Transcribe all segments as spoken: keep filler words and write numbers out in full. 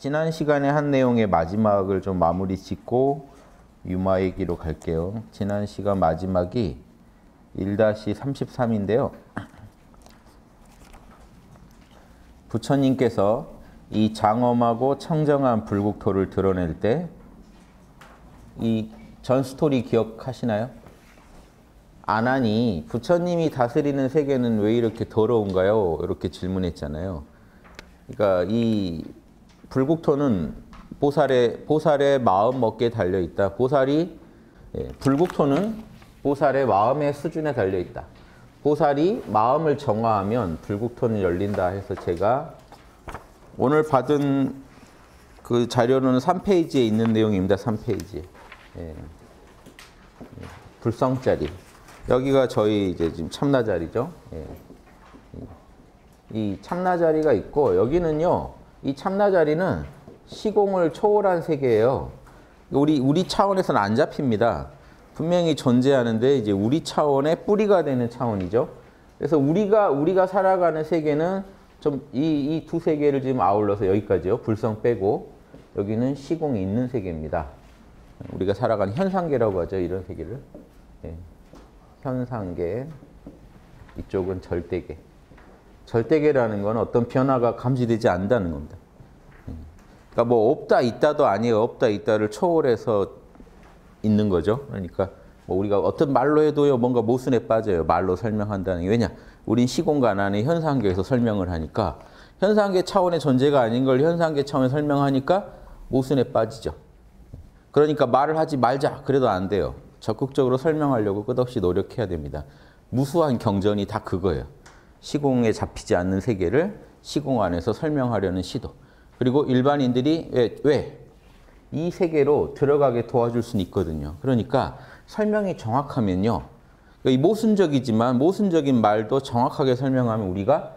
지난 시간에 한 내용의 마지막을 좀 마무리 짓고 유마 얘기로 갈게요. 지난 시간 마지막이 일 삼십삼인데요. 부처님께서 이 장엄하고 청정한 불국토를 드러낼 때 이 전 스토리 기억하시나요? 아난이 부처님이 다스리는 세계는 왜 이렇게 더러운가요? 이렇게 질문했잖아요. 그러니까 이 불국토는 보살의, 보살의 마음 먹기에 달려있다. 보살이, 예, 불국토는 보살의 마음의 수준에 달려있다. 보살이 마음을 정화하면 불국토는 열린다 해서 제가 오늘 받은 그 자료는 삼 페이지에 있는 내용입니다. 삼 페이지. 예. 불성자리. 여기가 저희 이제 지금 참나자리죠. 예. 이 참나자리가 있고, 여기는요, 이 참나자리는 시공을 초월한 세계예요. 우리, 우리 차원에서는 안 잡힙니다. 분명히 존재하는데, 이제 우리 차원의 뿌리가 되는 차원이죠. 그래서 우리가, 우리가 살아가는 세계는 좀 이, 이 두 세계를 지금 아울러서 여기까지요. 불성 빼고, 여기는 시공이 있는 세계입니다. 우리가 살아가는 현상계라고 하죠. 이런 세계를. 예. 현상계, 이쪽은 절대계. 절대계라는 건 어떤 변화가 감지되지 않는다는 겁니다. 그러니까 뭐 없다 있다도 아니에요. 없다 있다를 초월해서 있는 거죠. 그러니까 뭐 우리가 어떤 말로 해도요 뭔가 모순에 빠져요. 말로 설명한다는 게. 왜냐? 우린 시공간 안에 현상계에서 설명을 하니까, 현상계 차원의 존재가 아닌 걸 현상계 차원에 설명하니까 모순에 빠지죠. 그러니까 말을 하지 말자 그래도 안 돼요. 적극적으로 설명하려고 끝없이 노력해야 됩니다. 무수한 경전이 다 그거예요. 시공에 잡히지 않는 세계를 시공 안에서 설명하려는 시도. 그리고 일반인들이 왜, 왜? 이 세계로 들어가게 도와줄 수는 있거든요. 그러니까 설명이 정확하면요. 이 모순적이지만 모순적인 말도 정확하게 설명하면 우리가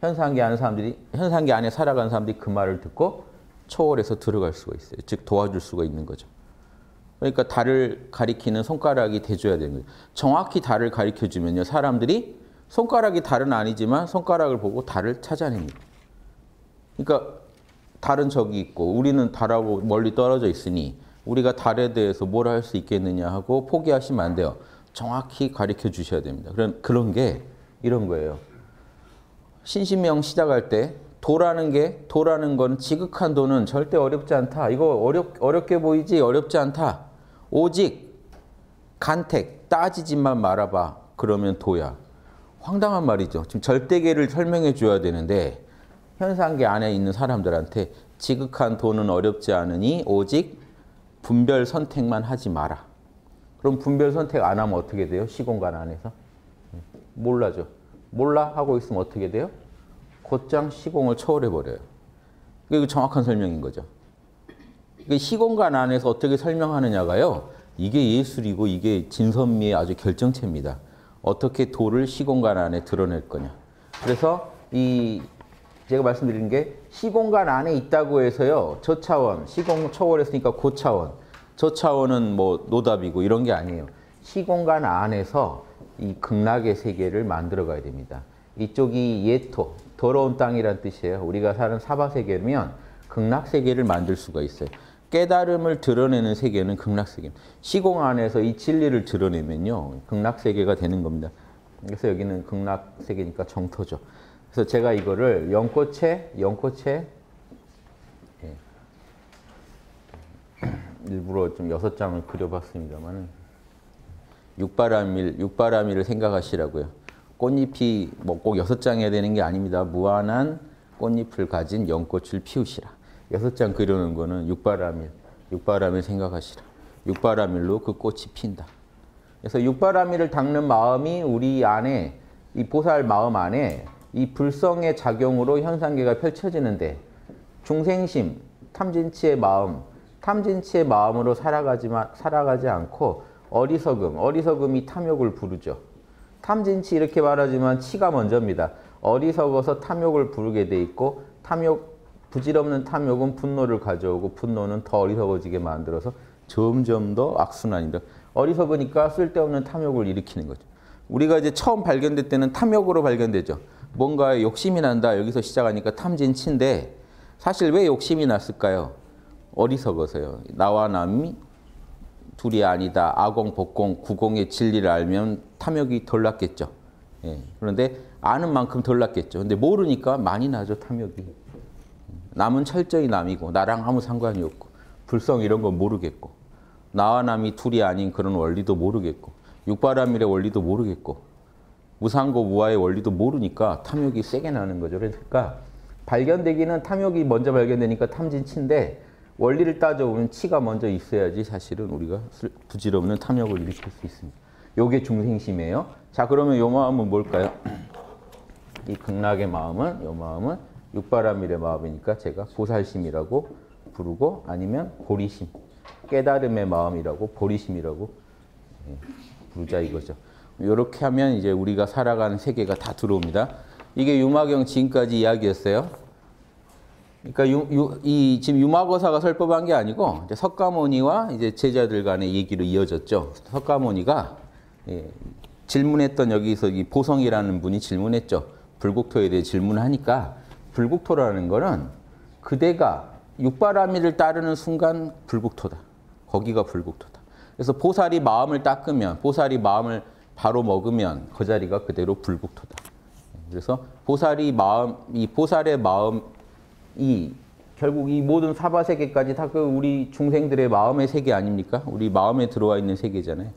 현상계 안에 사람들이, 현상계 안에 살아가는 사람들이 그 말을 듣고 초월해서 들어갈 수가 있어요. 즉 도와줄 수가 있는 거죠. 그러니까 달을 가리키는 손가락이 돼줘야 됩니다. 정확히 달을 가리켜주면요. 사람들이 손가락이 달은 아니지만 손가락을 보고 달을 찾아냅니다. 그러니까 달은 저기 있고 우리는 달하고 멀리 떨어져 있으니 우리가 달에 대해서 뭐라 할 수 있겠느냐 하고 포기하시면 안 돼요. 정확히 가리켜 주셔야 됩니다. 그런, 그런 게 이런 거예요. 신심명 시작할 때 도라는 게, 도라는 건 지극한 도는 절대 어렵지 않다. 이거 어렵, 어렵게 보이지 어렵지 않다. 오직 간택, 따지지만 말아봐. 그러면 도야. 황당한 말이죠. 지금 절대계를 설명해 줘야 되는데 현상계 안에 있는 사람들한테 지극한 도는 어렵지 않으니 오직 분별 선택만 하지 마라. 그럼 분별 선택 안 하면 어떻게 돼요? 시공간 안에서? 몰라죠. 몰라 하고 있으면 어떻게 돼요? 곧장 시공을 초월해 버려요. 이거 정확한 설명인 거죠. 시공간 안에서 어떻게 설명하느냐가요. 이게 예술이고 이게 진선미의 아주 결정체입니다. 어떻게 도를 시공간 안에 드러낼 거냐. 그래서 이 제가 말씀드린 게 시공간 안에 있다고 해서요. 저 차원, 시공 초월했으니까 고 차원, 저 차원은 뭐 노답이고 이런 게 아니에요. 시공간 안에서 이 극락의 세계를 만들어 가야 됩니다. 이쪽이 예토, 더러운 땅이란 뜻이에요. 우리가 사는 사바세계면 극락세계를 만들 수가 있어요. 깨달음을 드러내는 세계는 극락세계입니다. 시공 안에서 이 진리를 드러내면요. 극락세계가 되는 겁니다. 그래서 여기는 극락세계니까 정토죠. 그래서 제가 이거를 연꽃에, 연꽃에 예. 일부러 좀 여섯 장을 그려봤습니다만 육바라밀, 육바라밀을 생각하시라고요. 꽃잎이 뭐 꼭 여섯 장 해야 되는 게 아닙니다. 무한한 꽃잎을 가진 연꽃을 피우시라. 여섯 장 그려놓은 거는 육바라밀, 육바라밀 생각하시라. 육바라밀로 그 꽃이 핀다. 그래서 육바라밀을 닦는 마음이 우리 안에, 이 보살 마음 안에 이 불성의 작용으로 현상계가 펼쳐지는데 중생심, 탐진치의 마음, 탐진치의 마음으로 살아가지만, 살아가지 않고 어리석음, 어리석음이 탐욕을 부르죠. 탐진치 이렇게 말하지만 치가 먼저입니다. 어리석어서 탐욕을 부르게 돼 있고 탐욕, 부질없는 탐욕은 분노를 가져오고 분노는 더 어리석어지게 만들어서 점점 더 악순환입니다. 어리석으니까 쓸데없는 탐욕을 일으키는 거죠. 우리가 이제 처음 발견될 때는 탐욕으로 발견되죠. 뭔가에 욕심이 난다 여기서 시작하니까 탐진치인데 사실 왜 욕심이 났을까요? 어리석어서요. 나와 남이 둘이 아니다. 아공, 복공, 구공의 진리를 알면 탐욕이 덜 났겠죠. 예. 그런데 아는 만큼 덜 났겠죠. 근데 모르니까 많이 나죠, 탐욕이. 남은 철저히 남이고 나랑 아무 상관이 없고 불성 이런 건 모르겠고 나와 남이 둘이 아닌 그런 원리도 모르겠고 육바라밀의 원리도 모르겠고 무상고 무아의 원리도 모르니까 탐욕이 세게 나는 거죠. 그러니까 발견되기는 탐욕이 먼저 발견되니까 탐진치인데 원리를 따져보면 치가 먼저 있어야지 사실은 우리가 부질없는 탐욕을 일으킬 수 있습니다. 요게 중생심이에요. 자, 그러면 요 마음은 뭘까요? 이 극락의 마음은, 요 마음은 육바라밀의 마음이니까 제가 보살심이라고 부르고 아니면 보리심, 깨달음의 마음이라고 보리심이라고 부르자 이거죠. 요렇게 하면 이제 우리가 살아가는 세계가 다 들어옵니다. 이게 유마경 지금까지 이야기였어요. 그러니까 유, 유, 이 지금 유마거사가 설법한 게 아니고 이제 석가모니와 이제 제자들 간의 얘기로 이어졌죠. 석가모니가 예, 질문했던 여기서 이 보성이라는 분이 질문했죠. 불국토에 대해 질문하니까 불국토라는 거는 그대가 육바라밀을 따르는 순간 불국토다. 거기가 불국토다. 그래서 보살이 마음을 닦으면, 보살이 마음을 바로 먹으면 그 자리가 그대로 불국토다. 그래서 보살이 마음, 이 보살의 마음 이 결국 이 모든 사바 세계까지 다 그 우리 중생들의 마음의 세계 아닙니까? 우리 마음에 들어와 있는 세계잖아요.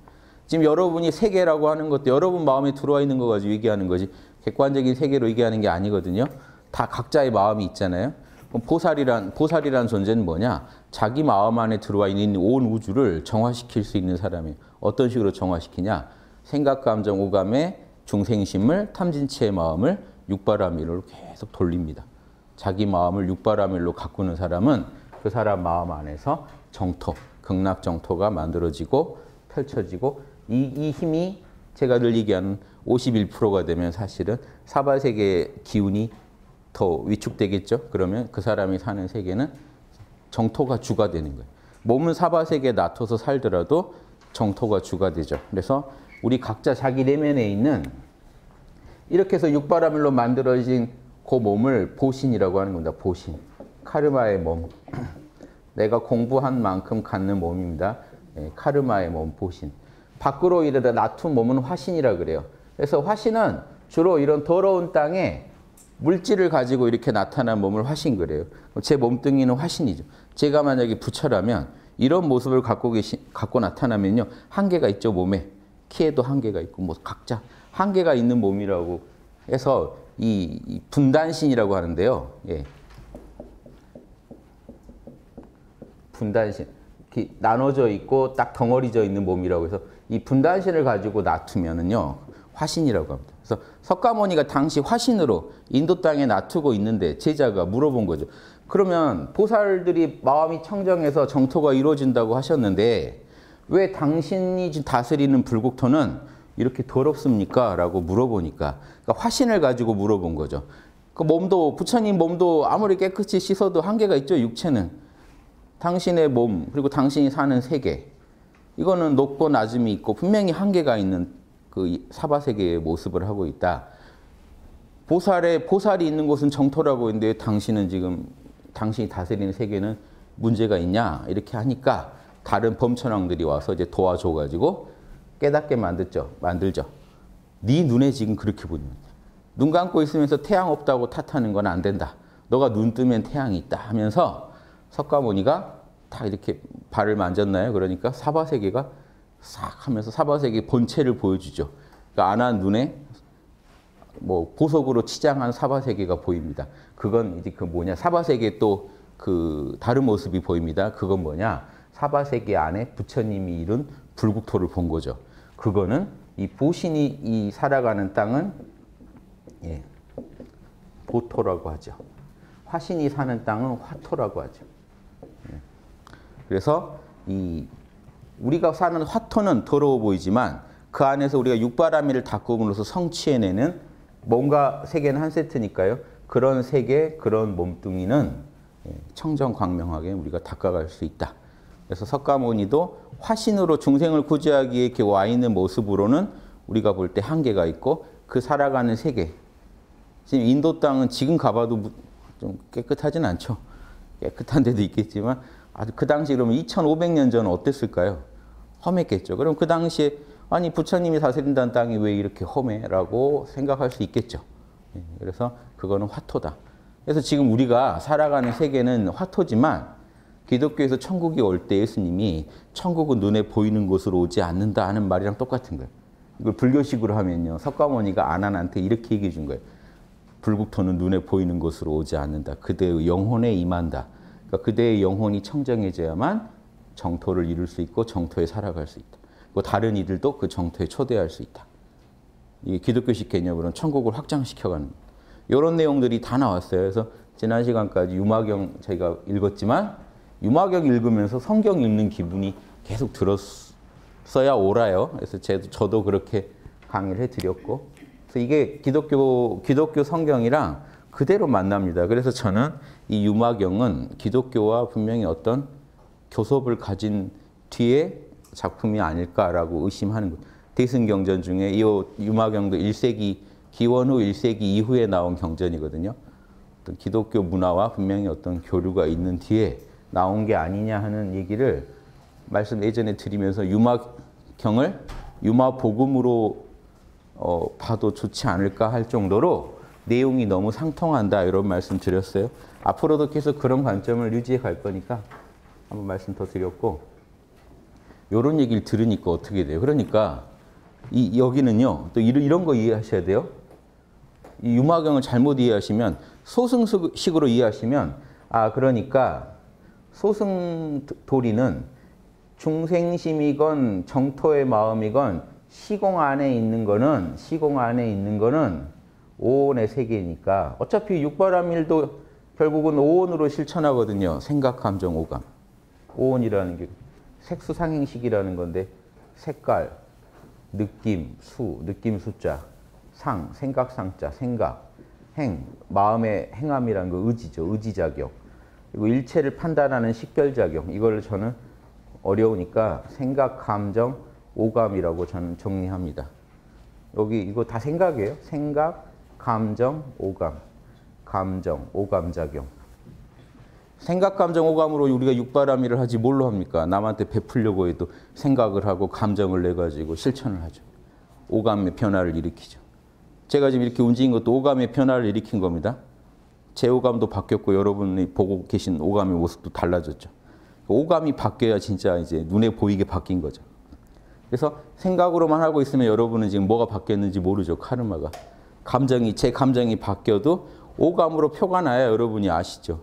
지금 여러분이 세계라고 하는 것도 여러분 마음에 들어와 있는 거 가지고 얘기하는 거지 객관적인 세계로 얘기하는 게 아니거든요. 다 각자의 마음이 있잖아요. 그럼 보살이란 보살이란 존재는 뭐냐? 자기 마음 안에 들어와 있는 온 우주를 정화시킬 수 있는 사람이에요. 어떤 식으로 정화시키냐? 생각, 감정, 오감의 중생심을 탐진치의 마음을 육바라밀로 계속 돌립니다. 자기 마음을 육바라밀로 가꾸는 사람은 그 사람 마음 안에서 정토, 극락 정토가 만들어지고 펼쳐지고 이, 이 힘이 제가 늘 얘기하는 오십일 퍼센트가 되면 사실은 사바 세계의 기운이 더 위축되겠죠. 그러면 그 사람이 사는 세계는 정토가 주가 되는 거예요. 몸은 사바 세계에 놔둬서 살더라도 정토가 주가 되죠. 그래서 우리 각자 자기 내면에 있는 이렇게 해서 육바라밀로 만들어진 그 몸을 보신이라고 하는 겁니다. 보신. 카르마의 몸. 내가 공부한 만큼 갖는 몸입니다. 예, 카르마의 몸, 보신. 밖으로 이르다 나툰 몸은 화신이라 그래요. 그래서 화신은 주로 이런 더러운 땅에 물질을 가지고 이렇게 나타난 몸을 화신 그래요. 제 몸뚱이는 화신이죠. 제가 만약에 부처라면 이런 모습을 갖고 계신, 갖고 나타나면요. 한계가 있죠, 몸에. 키에도 한계가 있고 뭐 각자 한계가 있는 몸이라고 해서 이 분단신이라고 하는데요. 예. 분단신. 이렇게 나눠져 있고 딱 덩어리져 있는 몸이라고 해서 이 분단신을 가지고 놔두면은요. 화신이라고 합니다. 그래서 석가모니가 당시 화신으로 인도 땅에 놔두고 있는데 제자가 물어본 거죠. 그러면 보살들이 마음이 청정해서 정토가 이루어진다고 하셨는데 왜 당신이 다스리는 불국토는 이렇게 더럽습니까? 라고 물어보니까 그러니까 화신을 가지고 물어본 거죠. 그 몸도 부처님 몸도 아무리 깨끗이 씻어도 한계가 있죠. 육체는. 당신의 몸 그리고 당신이 사는 세계 이거는 높고 낮음이 있고 분명히 한계가 있는 그 사바세계의 모습을 하고 있다. 보살의, 보살이 있는 곳은 정토라고 했는데 당신은 지금 당신이 다스리는 세계는 문제가 있냐? 이렇게 하니까 다른 범천왕들이 와서 이제 도와줘가지고 깨닫게 만들죠. 만들죠. 네 눈에 지금 그렇게 보입니다. 눈 감고 있으면서 태양 없다고 탓하는 건 안 된다. 너가 눈 뜨면 태양이 있다 하면서 석가모니가 다 이렇게 발을 만졌나요? 그러니까 사바세계가 싹 하면서 사바세계 본체를 보여주죠. 그러니까 안한 눈에 뭐 보석으로 치장한 사바세계가 보입니다. 그건 이제 그 뭐냐? 사바세계 또 그 다른 모습이 보입니다. 그건 뭐냐? 사바세계 안에 부처님이 이룬 불국토를 본 거죠. 그거는 이 보신이 이 살아가는 땅은 예, 보토라고 하죠. 화신이 사는 땅은 화토라고 하죠. 예. 그래서 이 우리가 사는 화토는 더러워 보이지만 그 안에서 우리가 육바라밀을 닦음으로써 성취해내는 몸과 세계는 한 세트니까요. 그런 세계, 그런 몸뚱이는 예, 청정광명하게 우리가 닦아갈 수 있다. 그래서 석가모니도 화신으로 중생을 구제하기에 이렇게 와 있는 모습으로는 우리가 볼 때 한계가 있고 그 살아가는 세계. 지금 인도 땅은 지금 가봐도 좀 깨끗하진 않죠. 깨끗한 데도 있겠지만 아주 그 당시 그러면 이천오백 년 전 어땠을까요? 험했겠죠. 그럼 그 당시에 아니 부처님이 다스린다는 땅이 왜 이렇게 험해라고 생각할 수 있겠죠. 그래서 그거는 화토다. 그래서 지금 우리가 살아가는 세계는 화토지만 기독교에서 천국이 올 때 예수님이 천국은 눈에 보이는 곳으로 오지 않는다 하는 말이랑 똑같은 거예요. 이걸 불교식으로 하면요. 석가모니가 아난한테 이렇게 얘기해 준 거예요. 불국토는 눈에 보이는 곳으로 오지 않는다. 그대의 영혼에 임한다. 그러니까 그대의 영혼이 청정해져야만 정토를 이룰 수 있고 정토에 살아갈 수 있다. 뭐 다른 이들도 그 정토에 초대할 수 있다. 이게 기독교식 개념으로는 천국을 확장시켜가는 이런 내용들이 다 나왔어요. 그래서 지난 시간까지 유마경 저희가 읽었지만 유마경 읽으면서 성경 읽는 기분이 계속 들었어야 오라요. 그래서 저도 저도 그렇게 강의를 해드렸고 그래서 이게 기독교 기독교 성경이랑 그대로 만납니다. 그래서 저는 이 유마경은 기독교와 분명히 어떤 교섭을 가진 뒤에 작품이 아닐까라고 의심하는 거예요. 대승경전 중에 이 유마경도 일 세기, 기원후 일 세기 이후에 나온 경전이거든요. 어떤 기독교 문화와 분명히 어떤 교류가 있는 뒤에 나온 게 아니냐 하는 얘기를 말씀 예전에 드리면서 유마경을 유마복음으로 어, 봐도 좋지 않을까 할 정도로 내용이 너무 상통한다 이런 말씀 드렸어요. 앞으로도 계속 그런 관점을 유지해 갈 거니까 한번 말씀 더 드렸고 이런 얘기를 들으니까 어떻게 돼요? 그러니까 이 여기는요. 또 이런, 이런 거 이해하셔야 돼요. 이 유마경을 잘못 이해하시면 소승식으로 이해하시면 아 그러니까 소승도리는 중생심이건 정토의 마음이건 시공 안에 있는 거는 시공 안에 있는 거는 오온의 세계니까 어차피 육바라밀도 결국은 오온으로 실천하거든요. 생각, 감정, 오감. 오온이라는 게 색수상행식이라는 건데 색깔, 느낌, 수, 느낌 숫자, 상, 생각 상자, 생각, 행, 마음의 행함이라는 거 의지죠. 의지작용. 그리고 일체를 판단하는 식별작용. 이걸 저는 어려우니까 생각, 감정, 오감이라고 저는 정리합니다. 여기 이거 다 생각이에요. 생각, 감정, 오감. 감정, 오감작용. 생각, 감정, 오감으로 우리가 육바라밀을 하지 뭘로 합니까? 남한테 베풀려고 해도 생각을 하고 감정을 내가지고 실천을 하죠. 오감의 변화를 일으키죠. 제가 지금 이렇게 움직인 것도 오감의 변화를 일으킨 겁니다. 제 오감도 바뀌었고 여러분이 보고 계신 오감의 모습도 달라졌죠. 오감이 바뀌어야 진짜 이제 눈에 보이게 바뀐 거죠. 그래서 생각으로만 하고 있으면 여러분은 지금 뭐가 바뀌었는지 모르죠. 카르마가. 감정이, 제 감정이 바뀌어도 오감으로 표가 나야 여러분이 아시죠.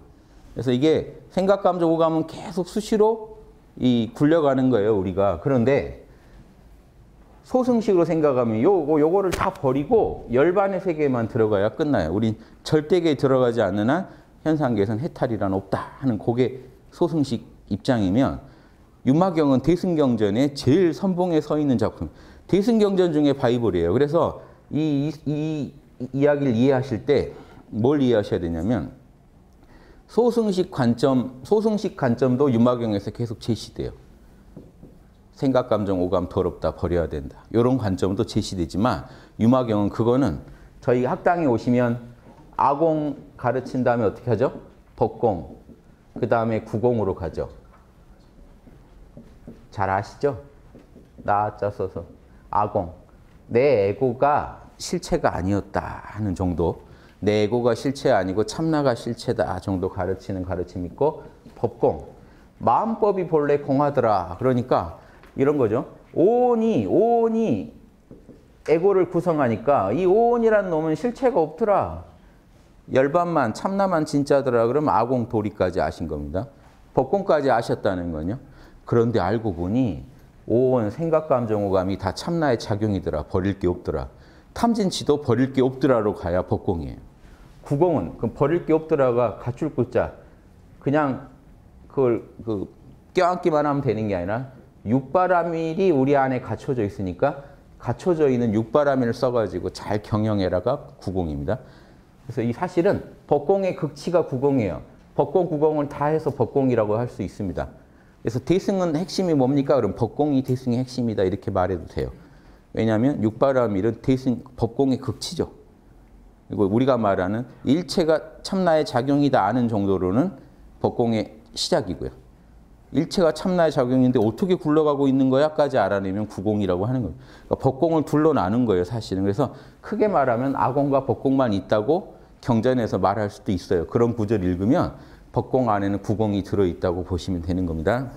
그래서 이게 생각, 감정, 오감은 계속 수시로 이 굴려가는 거예요, 우리가. 그런데 소승식으로 생각하면 요거, 요거를 다 버리고 열반의 세계만 들어가야 끝나요. 우린 절대계에 들어가지 않는 한 현상계에선 해탈이란 없다 하는 그게 소승식 입장이면 유마경은 대승경전에 제일 선봉에 서 있는 작품. 대승경전 중에 바이블이에요. 그래서 이, 이, 이 이야기를 이해하실 때 뭘 이해하셔야 되냐면 소승식 관점, 소승식 관점도 유마경에서 계속 제시돼요. 생각, 감정, 오감 더럽다, 버려야 된다. 이런 관점도 제시되지만 유마경은 그거는 저희 학당에 오시면 아공 가르친 다음에 어떻게 하죠? 덕공, 그 다음에 구공으로 가죠. 잘 아시죠? 나자 써서 아공. 내 에고가 실체가 아니었다 하는 정도. 내 에고가 실체 아니고 참나가 실체다 정도 가르치는 가르침 있고 법공, 마음법이 본래 공하더라. 그러니까 이런 거죠. 오온이, 오온이 에고를 구성하니까 이 오온이란 놈은 실체가 없더라. 열반만, 참나만 진짜더라. 그럼 아공 도리까지 아신 겁니다. 법공까지 아셨다는 거요. 그런데 알고 보니 오온, 생각, 감정, 오감이 다 참나의 작용이더라. 버릴 게 없더라. 탐진치도 버릴 게 없더라로 가야 법공이에요. 구공은 그럼 버릴 게 없더라가 갖출 구자 그냥 그걸 그 껴안기만 하면 되는 게 아니라 육바라밀이 우리 안에 갖춰져 있으니까 갖춰져 있는 육바라밀을 써가지고 잘 경영해라가 구공입니다. 그래서 이 사실은 법공의 극치가 구공이에요. 법공, 구공을 다 해서 법공이라고 할 수 있습니다. 그래서 대승은 핵심이 뭡니까? 그럼 법공이 대승의 핵심이다 이렇게 말해도 돼요. 왜냐하면 육바라밀은 대승 법공의 극치죠. 그리고 우리가 말하는 일체가 참나의 작용이다 아는 정도로는 법공의 시작이고요. 일체가 참나의 작용인데 어떻게 굴러가고 있는 거야까지 알아내면 구공이라고 하는 거예요. 그러니까 법공을 둘로 나눈 거예요, 사실은. 그래서 크게 말하면 악공과 법공만 있다고 경전에서 말할 수도 있어요. 그런 구절 읽으면 법공 안에는 구공이 들어있다고 보시면 되는 겁니다.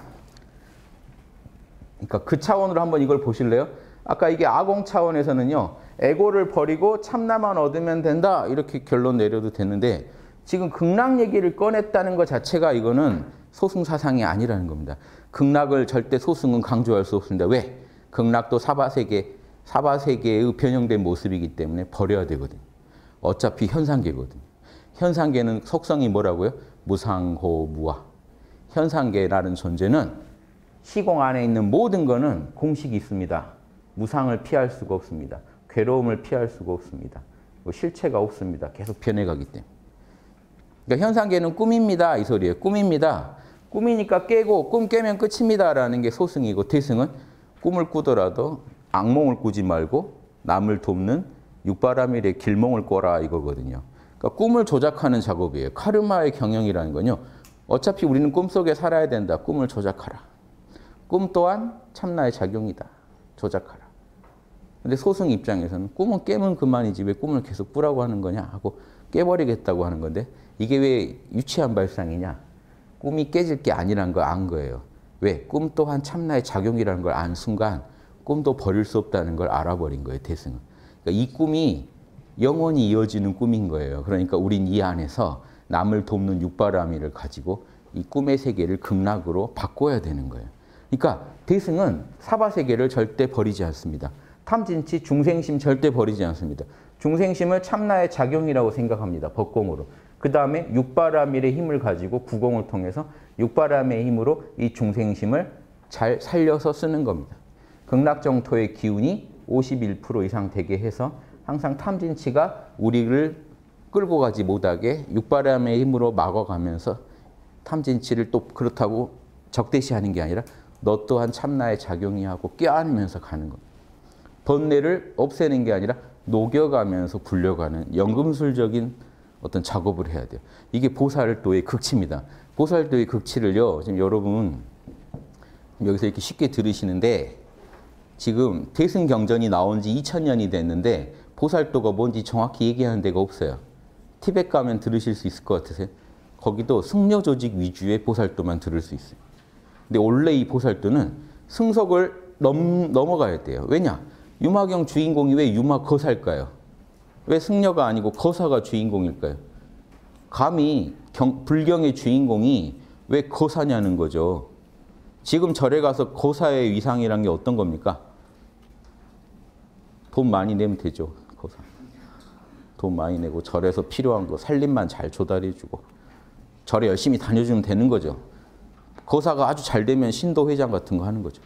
그러니까 그 차원으로 한번 이걸 보실래요? 아까 이게 아공 차원에서는요, 에고를 버리고 참나만 얻으면 된다 이렇게 결론 내려도 되는데, 지금 극락 얘기를 꺼냈다는 것 자체가 이거는 소승 사상이 아니라는 겁니다. 극락을 절대 소승은 강조할 수 없습니다. 왜? 극락도 사바세계, 사바세계의 변형된 모습이기 때문에 버려야 되거든요. 어차피 현상계거든요. 현상계는 속성이 뭐라고요? 무상호무화. 현상계라는 존재는 시공 안에 있는 모든 거는 공식이 있습니다. 무상을 피할 수가 없습니다. 괴로움을 피할 수가 없습니다. 실체가 없습니다. 계속 변해가기 때문에. 그러니까 현상계는 꿈입니다. 이 소리예요. 꿈입니다. 꿈이니까 깨고 꿈 깨면 끝입니다라는 게 소승이고, 대승은 꿈을 꾸더라도 악몽을 꾸지 말고 남을 돕는 육바라밀의 길몽을 꿔라 이거거든요. 그러니까 꿈을 조작하는 작업이에요. 카르마의 경영이라는 건요, 어차피 우리는 꿈속에 살아야 된다. 꿈을 조작하라. 꿈 또한 참나의 작용이다. 조작하라. 근데 소승 입장에서는 꿈은 깨면 그만이지 왜 꿈을 계속 꾸라고 하는 거냐 하고 깨버리겠다고 하는 건데, 이게 왜 유치한 발상이냐? 꿈이 깨질 게 아니란 걸 안 거예요. 왜? 꿈 또한 참나의 작용이라는 걸 안 순간 꿈도 버릴 수 없다는 걸 알아버린 거예요, 대승은. 그러니까 이 꿈이 영원히 이어지는 꿈인 거예요. 그러니까 우린 이 안에서 남을 돕는 육바라밀을 가지고 이 꿈의 세계를 극락으로 바꿔야 되는 거예요. 그러니까 대승은 사바세계를 절대 버리지 않습니다. 탐진치, 중생심 절대 버리지 않습니다. 중생심을 참나의 작용이라고 생각합니다. 법공으로. 그 다음에 육바라밀의 힘을 가지고 구공을 통해서 육바라밀의 힘으로 이 중생심을 잘 살려서 쓰는 겁니다. 극락정토의 기운이 오십일 퍼센트 이상 되게 해서 항상 탐진치가 우리를 끌고 가지 못하게 육바라밀의 힘으로 막아가면서, 탐진치를 또 그렇다고 적대시하는 게 아니라 너 또한 참나의 작용이 하고 껴안으면서 가는 겁니다. 번뇌를 없애는 게 아니라 녹여가면서 굴려가는 연금술적인 어떤 작업을 해야 돼요. 이게 보살도의 극치입니다. 보살도의 극치를요, 지금 여러분 여기서 이렇게 쉽게 들으시는데, 지금 대승경전이 나온 지 이천 년이 됐는데 보살도가 뭔지 정확히 얘기하는 데가 없어요. 티벳 가면 들으실 수 있을 것 같으세요? 거기도 승려조직 위주의 보살도만 들을 수 있어요. 근데 원래 이 보살도는 승석을 넘, 넘어가야 돼요. 왜냐? 유마경 주인공이 왜 유마 거사일까요? 왜 승려가 아니고 거사가 주인공일까요? 감히 경, 불경의 주인공이 왜 거사냐는 거죠. 지금 절에 가서 거사의 위상이란 게 어떤 겁니까? 돈 많이 내면 되죠, 거사. 돈 많이 내고 절에서 필요한 거 살림만 잘 조달해주고 절에 열심히 다녀주면 되는 거죠. 거사가 아주 잘 되면 신도 회장 같은 거 하는 거죠.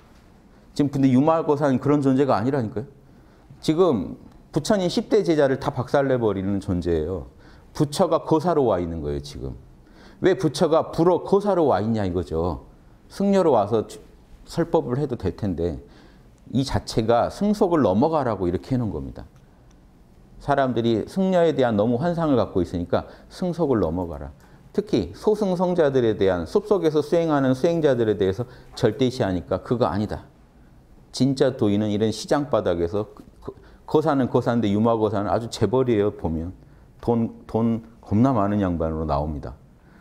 지금 근데 유마거사는 그런 존재가 아니라니까요. 지금 부처님 십 대 제자를 다 박살내버리는 존재예요. 부처가 거사로 와 있는 거예요, 지금. 왜 부처가 불어 거사로 와 있냐 이거죠. 승려로 와서 설법을 해도 될 텐데, 이 자체가 승속을 넘어가라고 이렇게 해놓은 겁니다. 사람들이 승려에 대한 너무 환상을 갖고 있으니까 승속을 넘어가라. 특히 소승성자들에 대한, 숲속에서 수행하는 수행자들에 대해서 절대시하니까 그거 아니다. 진짜 도인은 이런 시장바닥에서, 거사는 거사인데 유마거사는 아주 재벌이에요, 보면. 돈, 돈 겁나 많은 양반으로 나옵니다.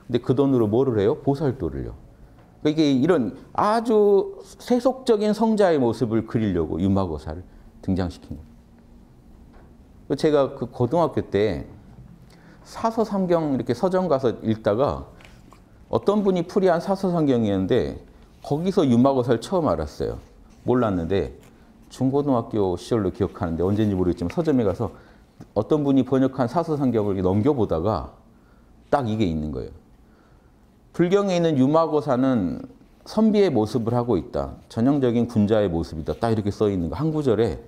근데 그 돈으로 뭐를 해요? 보살도를요. 그러니까 이게 이런 아주 세속적인 성자의 모습을 그리려고 유마거사를 등장시킨 거예요. 제가 그 고등학교 때 사서삼경 이렇게 서점 가서 읽다가 어떤 분이 풀이한 사서삼경이었는데 거기서 유마거사를 처음 알았어요. 몰랐는데 중고등학교 시절로 기억하는데 언제인지 모르겠지만 서점에 가서 어떤 분이 번역한 사서삼경을 넘겨보다가 딱 이게 있는 거예요. 불경에 있는 유마거사는 선비의 모습을 하고 있다. 전형적인 군자의 모습이다. 딱 이렇게 써 있는 거. 한 구절에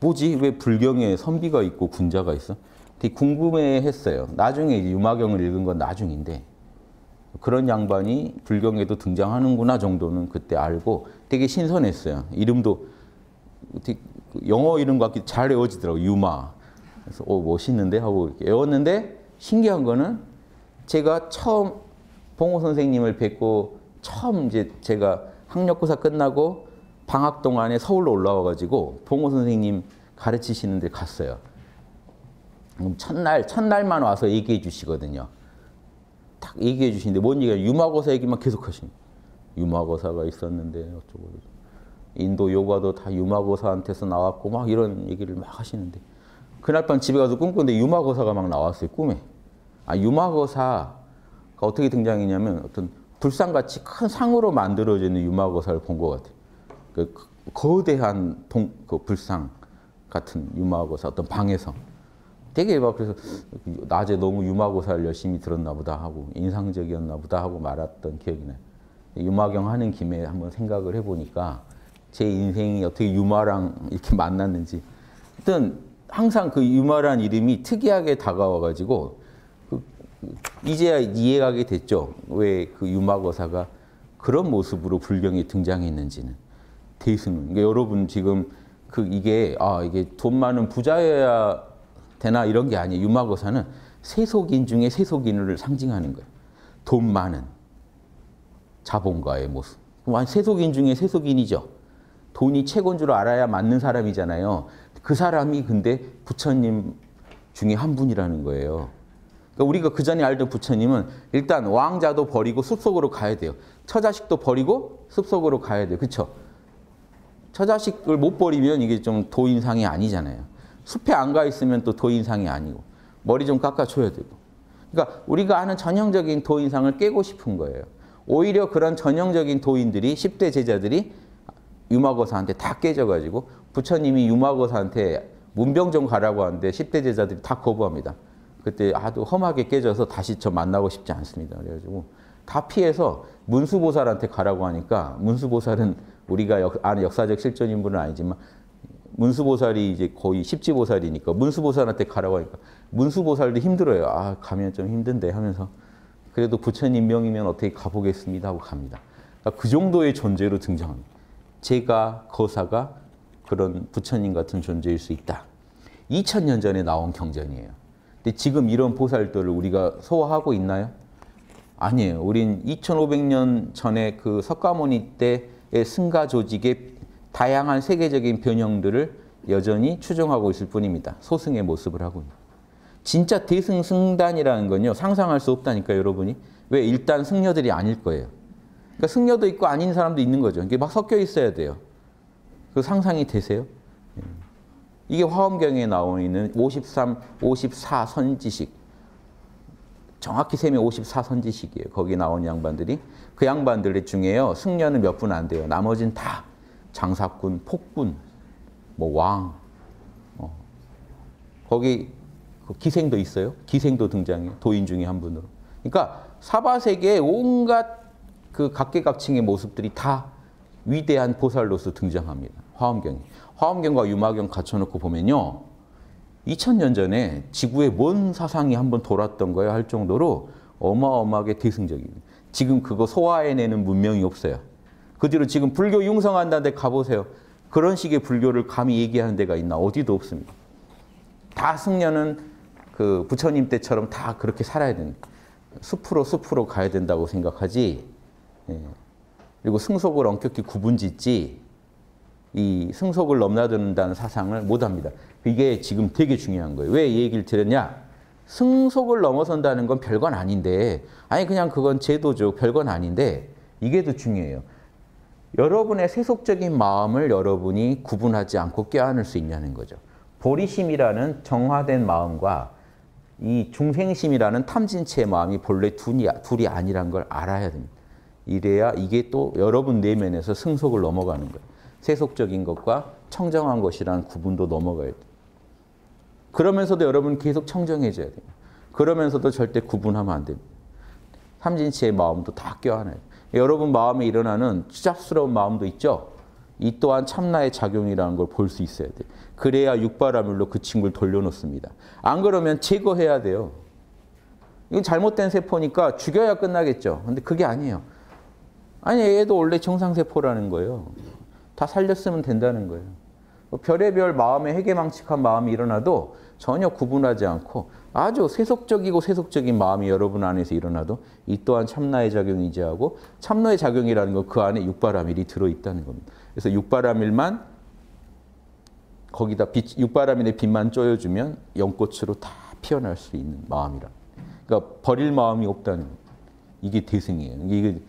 뭐지? 왜 불경에 선비가 있고 군자가 있어? 되게 궁금해했어요. 나중에 이제 유마경을 읽은 건 나중인데, 그런 양반이 불경에도 등장하는구나 정도는 그때 알고 되게 신선했어요. 이름도 되게 영어 이름 같기 잘 외워지더라고요. 유마. 그래서 오, 멋있는데 하고 외웠는데, 신기한 거는 제가 처음 봉호 선생님을 뵙고 처음 이제 제가 학력고사 끝나고 방학 동안에 서울로 올라와가지고 봉호 선생님 가르치시는 데 갔어요. 첫날, 첫날만 와서 얘기해 주시거든요. 딱 얘기해 주시는데 뭔 얘기야? 유마고사 얘기만 계속 하십니다. 유마고사가 있었는데 어쩌고 인도 요가도 다 유마고사한테서 나왔고 막 이런 얘기를 막 하시는데 그날 밤 집에 가서 꿈꾸는데 유마고사가 막 나왔어요. 꿈에. 아, 유마고사가 어떻게 등장했냐면 어떤 불상같이 큰 상으로 만들어지는 유마고사를 본 것 같아요. 그 거대한 동, 그 불상 같은 유마고사 어떤 방에서 되게 막 그래서 낮에 너무 유마고사를 열심히 들었나 보다 하고 인상적이었나 보다 하고 말았던 기억이 나요. 유마경 하는 김에 한번 생각을 해보니까 제 인생이 어떻게 유마랑 이렇게 만났는지 하여튼 항상 그 유마란 이름이 특이하게 다가와가지고 그 이제야 이해하게 됐죠. 왜 그 유마고사가 그런 모습으로 불경에 등장했는지는. 대승은. 그러니까 여러분 지금 그 이게 아 이게 돈 많은 부자여야 되나 이런 게 아니에요. 유마고사는 세속인 중에 세속인을 상징하는 거예요. 돈 많은 자본가의 모습. 세속인 중에 세속인이죠. 돈이 최고인 줄 알아야 맞는 사람이잖아요. 그 사람이 근데 부처님 중에 한 분이라는 거예요. 그러니까 우리가 그 전에 알던 부처님은 일단 왕자도 버리고 숲속으로 가야 돼요. 처자식도 버리고 숲속으로 가야 돼요. 그렇죠? 처자식을 못 버리면 이게 좀 도인상이 아니잖아요. 숲에 안 가 있으면 또 도인상이 아니고 머리 좀 깎아줘야 되고. 그러니까 우리가 아는 전형적인 도인상을 깨고 싶은 거예요. 오히려 그런 전형적인 도인들이 십 대 제자들이 유마고사한테 다 깨져가지고 부처님이 유마고사한테 문병 좀 가라고 하는데 십 대 제자들이 다 거부합니다. 그때 아주 험하게 깨져서 다시 저 만나고 싶지 않습니다. 그래가지고 다 피해서 문수보살한테 가라고 하니까 문수보살은 우리가 역, 아는 역사적 실존 인물은 아니지만 문수보살이 이제 거의 십지보살이니까 문수보살한테 가라고 하니까 문수보살도 힘들어요. 아 가면 좀 힘든데 하면서 그래도 부처님 명이면 어떻게 가보겠습니다 하고 갑니다. 그러니까 그 정도의 존재로 등장합니다. 제가 거사가 그런 부처님 같은 존재일 수 있다. 이천 년 전에 나온 경전이에요. 근데 지금 이런 보살들을 우리가 소화하고 있나요? 아니에요. 우린 이천오백 년 전에 그 석가모니 때의 승가 조직의 다양한 세계적인 변형들을 여전히 추종하고 있을 뿐입니다. 소승의 모습을 하고 있는. 진짜 대승승단이라는 건요. 상상할 수 없다니까 여러분이. 왜? 일단 승려들이 아닐 거예요. 그러니까 승려도 있고 아닌 사람도 있는 거죠. 이게 막 섞여 있어야 돼요. 그 상상이 되세요? 이게 화엄경에 나오는 오십삼, 오십사 선지식. 정확히 세면 오십사 선지식이에요. 거기 나온 양반들이. 그 양반들 중에요. 승려는 몇 분 안 돼요. 나머지는 다 장사꾼, 폭군, 뭐 왕. 어. 거기 기생도 있어요. 기생도 등장해요. 도인 중에 한 분으로. 그러니까 사바세계의 온갖 그 각계각층의 모습들이 다 위대한 보살로서 등장합니다. 화엄경이. 화엄경과 유마경 갖춰놓고 보면요. 이천 년 전에 지구에 뭔 사상이 한번 돌았던 거예요 할 정도로 어마어마하게 대승적입니다. 지금 그거 소화해내는 문명이 없어요. 그 뒤로 지금 불교 융성한다는 데 가보세요. 그런 식의 불교를 감히 얘기하는 데가 있나? 어디도 없습니다. 다 승려는 그 부처님 때처럼 다 그렇게 살아야 된다. 숲으로 숲으로 가야 된다고 생각하지. 예. 그리고 승속을 엄격히 구분짓지 이 승속을 넘나드는다는 사상을 못합니다. 이게 지금 되게 중요한 거예요. 왜 이 얘기를 드렸냐? 승속을 넘어선다는 건 별건 아닌데 아니 그냥 그건 제도죠. 별건 아닌데 이게 더 중요해요. 여러분의 세속적인 마음을 여러분이 구분하지 않고 껴안을 수 있냐는 거죠. 보리심이라는 정화된 마음과 이 중생심이라는 탐진치의 마음이 본래 둘이, 둘이 아니란 걸 알아야 됩니다. 이래야 이게 또 여러분 내면에서 승속을 넘어가는 거예요. 세속적인 것과 청정한 것이라는 구분도 넘어가야 돼요. 그러면서도 여러분 계속 청정해져야 돼요. 그러면서도 절대 구분하면 안 됩니다. 탐진치의 마음도 다 껴안아야 돼요. 여러분 마음에 일어나는 추잡스러운 마음도 있죠. 이 또한 참나의 작용이라는 걸 볼 수 있어야 돼요. 그래야 육바라밀로 그 친구를 돌려놓습니다. 안 그러면 제거해야 돼요. 이건 잘못된 세포니까 죽여야 끝나겠죠. 근데 그게 아니에요. 아니 얘도 원래 정상세포라는 거예요. 다 살렸으면 된다는 거예요. 별의별 마음에 해괴망측한 마음이 일어나도 전혀 구분하지 않고 아주 세속적이고 세속적인 마음이 여러분 안에서 일어나도 이 또한 참나의 작용이지 하고, 참나의 작용이라는 건 그 안에 육바라밀이 들어있다는 겁니다. 그래서 육바라밀만 거기다 빛, 육바라밀의 빛만 쪼여주면 연꽃으로 다 피어날 수 있는 마음이라. 그러니까 버릴 마음이 없다는 거예요. 이게 대승이에요. 이게,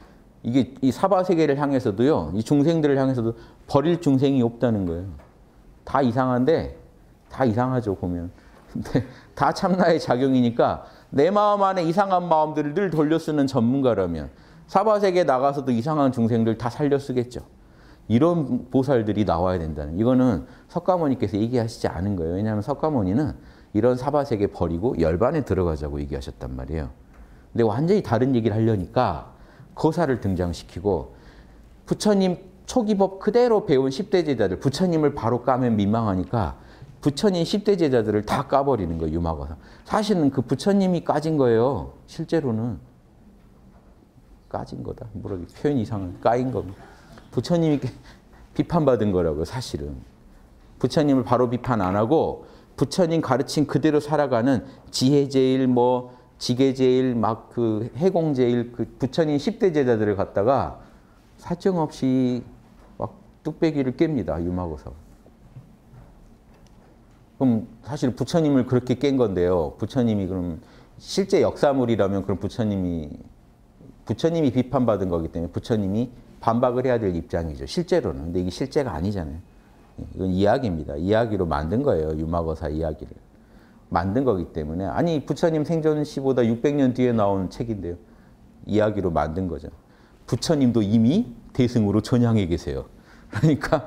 이게 이 사바세계를 향해서도요, 이 중생들을 향해서도 버릴 중생이 없다는 거예요. 다 이상한데, 다 이상하죠, 보면. 근데 다 참나의 작용이니까 내 마음 안에 이상한 마음들을 늘 돌려쓰는 전문가라면 사바세계에 나가서도 이상한 중생들 다 살려쓰겠죠. 이런 보살들이 나와야 된다는, 이거는 석가모니께서 얘기하시지 않은 거예요. 왜냐하면 석가모니는 이런 사바세계 버리고 열반에 들어가자고 얘기하셨단 말이에요. 근데 완전히 다른 얘기를 하려니까 거사를 등장시키고, 부처님 초기법 그대로 배운 십 대 제자들, 부처님을 바로 까면 민망하니까 부처님 십 대 제자들을 다 까버리는 거예요, 유마거사. 사실은 그 부처님이 까진 거예요. 실제로는 까진 거다. 뭐라고 표현이 이상한, 까인 겁니다. 부처님이 비판받은 거라고요, 사실은. 부처님을 바로 비판 안 하고 부처님 가르친 그대로 살아가는 지혜제일, 뭐 지계제일, 막 그 해공제일, 그 부처님 십 대 제자들을 갖다가 사정 없이 막 뚝배기를 깹니다, 유마거사. 그럼 사실 부처님을 그렇게 깬 건데요. 부처님이 그럼 실제 역사물이라면 그럼 부처님이 부처님이 비판받은 거기 때문에 부처님이 반박을 해야 될 입장이죠, 실제로는. 근데 이게 실제가 아니잖아요. 이건 이야기입니다. 이야기로 만든 거예요, 유마거사 이야기를. 만든 거기 때문에, 아니 부처님 생전 시보다 육백 년 뒤에 나온 책인데요. 이야기로 만든 거죠. 부처님도 이미 대승으로 전향해 계세요. 그러니까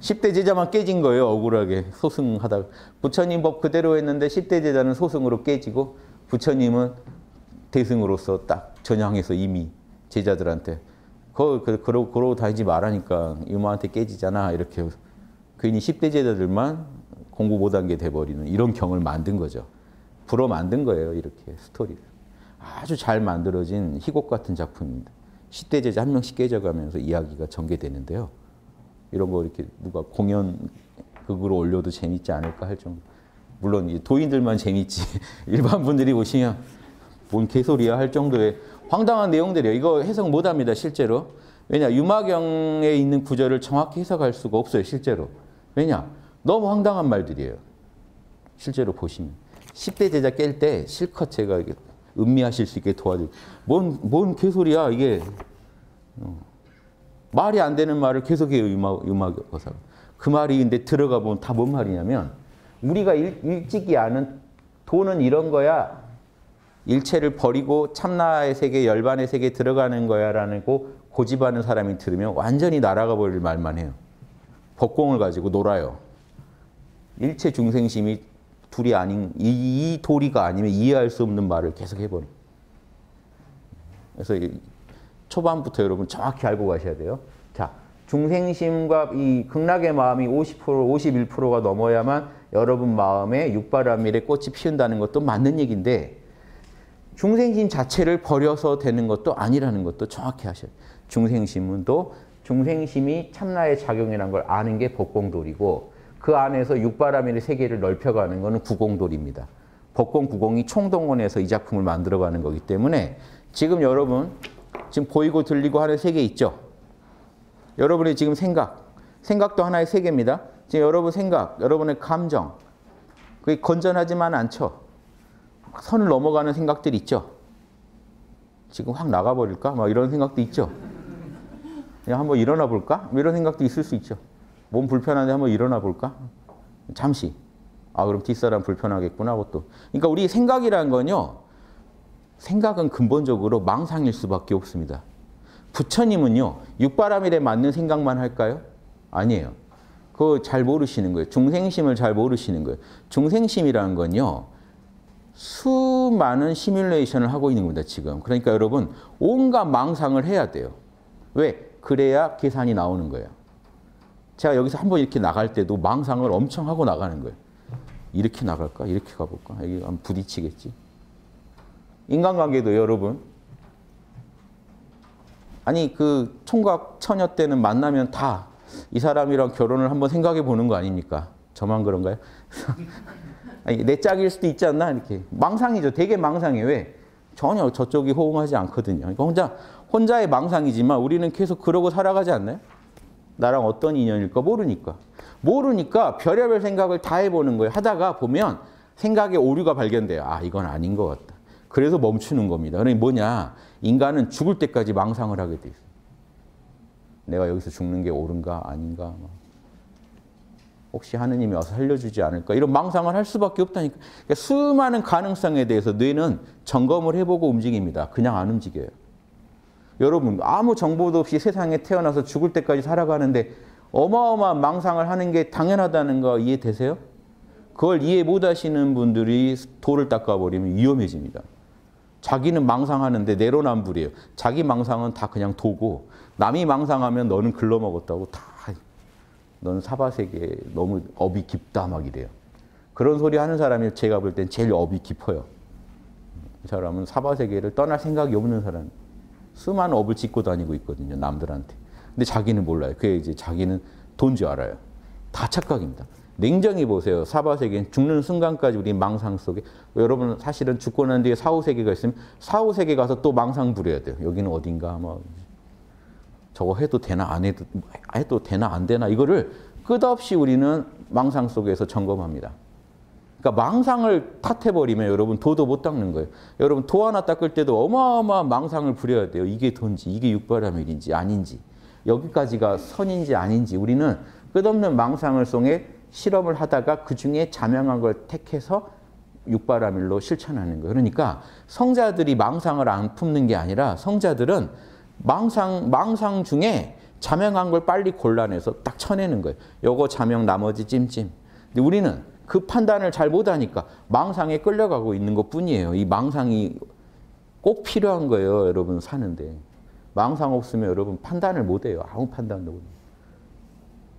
십 대 제자만 깨진 거예요, 억울하게. 소승하다가. 부처님 법 그대로 했는데 십 대 제자는 소승으로 깨지고 부처님은 대승으로서 딱 전향해서 이미 제자들한테 그, 그, 그러, 그러고 다니지 말라니까 유마한테 깨지잖아, 이렇게. 괜히 십 대 제자들만 공부 못한 게 돼버리는 이런 경을 만든 거죠. 불어 만든 거예요, 이렇게 스토리를. 아주 잘 만들어진 희곡 같은 작품입니다. 십 대 제자 한 명씩 깨져가면서 이야기가 전개되는데요. 이런 거 이렇게 누가 공연 극으로 올려도 재밌지 않을까 할 정도. 물론 이제 도인들만 재밌지 일반 분들이 보시면 뭔 개소리야 할 정도의 황당한 내용들이에요. 이거 해석 못합니다, 실제로. 왜냐, 유마경에 있는 구절을 정확히 해석할 수가 없어요, 실제로. 왜냐, 너무 황당한 말들이에요, 실제로 보시면. 십 대 제자 깰 때 실컷 제가 음미하실 수 있게 도와드릴. 뭔, 뭔 개소리야 이게. 말이 안 되는 말을 계속해요, 유마, 유마거사가. 그 말이 근데 들어가 보면 다 뭔 말이냐면, 우리가 일, 일찍이 아는 도는 이런 거야. 일체를 버리고 참나의 세계, 열반의 세계에 들어가는 거야 라고 고집하는 사람이 들으면 완전히 날아가 버릴 말만 해요. 법공을 가지고 놀아요. 일체 중생심이 둘이 아닌 이, 이 도리가 아니면 이해할 수 없는 말을 계속 해버려요. 그래서 초반부터 여러분 정확히 알고 가셔야 돼요. 자, 중생심과 이 극락의 마음이 오십 퍼센트, 오십일 퍼센트가 넘어야만 여러분 마음에 육바라밀의 꽃이 피운다는 것도 맞는 얘기인데, 중생심 자체를 버려서 되는 것도 아니라는 것도 정확히 하셔야 돼요. 중생심은 또 중생심이 참나의 작용이라는 걸 아는 게 법공돌이고, 그 안에서 육바라밀의 세계를 넓혀가는 것은 구공돌입니다. 법공, 구공이 총동원해서 이 작품을 만들어가는 거기 때문에 지금 여러분 지금 보이고 들리고 하는 세계 있죠? 여러분의 지금 생각, 생각도 하나의 세계입니다. 지금 여러분 생각, 여러분의 감정, 그게 건전하지만 않죠? 선을 넘어가는 생각들이 있죠? 지금 확 나가버릴까? 막 이런 생각도 있죠? 그냥 한번 일어나 볼까? 이런 생각도 있을 수 있죠? 몸 불편한데 한번 일어나 볼까? 잠시. 아, 그럼 뒷사람 불편하겠구나 하고 또. 그러니까 우리 생각이라는 건요, 생각은 근본적으로 망상일 수밖에 없습니다. 부처님은요, 육바라밀에 맞는 생각만 할까요? 아니에요. 그거 잘 모르시는 거예요. 중생심을 잘 모르시는 거예요. 중생심이라는 건요, 수많은 시뮬레이션을 하고 있는 겁니다, 지금. 그러니까 여러분, 온갖 망상을 해야 돼요. 왜? 그래야 계산이 나오는 거예요. 제가 여기서 한번 이렇게 나갈 때도 망상을 엄청 하고 나가는 거예요. 이렇게 나갈까? 이렇게 가볼까? 여기 한번 부딪히겠지? 인간관계도 여러분, 아니 그 총각 처녀 때는 만나면 다 이 사람이랑 결혼을 한번 생각해 보는 거 아닙니까? 저만 그런가요? 아니, 내 짝일 수도 있지 않나? 이렇게. 망상이죠. 되게 망상이에요. 왜? 전혀 저쪽이 호응하지 않거든요. 그러니까 혼자, 혼자의 망상이지만 우리는 계속 그러고 살아가지 않나요? 나랑 어떤 인연일까? 모르니까. 모르니까 별의별 생각을 다 해보는 거예요. 하다가 보면 생각에 오류가 발견돼요. 아, 이건 아닌 것 같다. 그래서 멈추는 겁니다. 그러니 뭐냐? 인간은 죽을 때까지 망상을 하게 돼 있어요. 내가 여기서 죽는 게 옳은가? 아닌가? 혹시 하느님이 와서 살려주지 않을까? 이런 망상을 할 수밖에 없다니까. 그러니까 수많은 가능성에 대해서 뇌는 점검을 해보고 움직입니다. 그냥 안 움직여요. 여러분, 아무 정보도 없이 세상에 태어나서 죽을 때까지 살아가는데 어마어마한 망상을 하는 게 당연하다는 거 이해되세요? 그걸 이해 못 하시는 분들이 돌을 닦아버리면 위험해집니다. 자기는 망상하는데 내로남불이에요. 자기 망상은 다 그냥 도고, 남이 망상하면 너는 글러먹었다고 다, 너는 사바세계에 너무 업이 깊다 막 이래요. 그런 소리 하는 사람이 제가 볼 땐 제일 업이 깊어요. 이 사람은 사바세계를 떠날 생각이 없는 사람. 수많은 업을 짓고 다니고 있거든요, 남들한테. 근데 자기는 몰라요. 그게 이제 자기는 돈 줄 알아요. 다 착각입니다. 냉정히 보세요. 사바세계는 죽는 순간까지 우리 망상 속에. 여러분 사실은 죽고 난 뒤에 사후세계가 있으면 사후세계 가서 또 망상 부려야 돼요. 여기는 어딘가 막 저거 해도 되나 안 해도 해도 되나 안 되나, 이거를 끝없이 우리는 망상 속에서 점검합니다. 그러니까 망상을 탓해버리면 여러분 도도 못 닦는 거예요. 여러분 도 하나 닦을 때도 어마어마한 망상을 부려야 돼요. 이게 돈지, 이게 육바라밀인지 아닌지, 여기까지가 선인지 아닌지. 우리는 끝없는 망상을 속에 실험을 하다가 그중에 자명한 걸 택해서 육바라밀로 실천하는 거예요. 그러니까 성자들이 망상을 안 품는 게 아니라 성자들은 망상, 망상 중에 자명한 걸 빨리 골라내서 딱 쳐내는 거예요. 요거 자명, 나머지 찜찜. 근데 우리는 그 판단을 잘 못하니까 망상에 끌려가고 있는 것 뿐이에요. 이 망상이 꼭 필요한 거예요, 여러분 사는데. 망상 없으면 여러분 판단을 못해요. 아무 판단도 못해요.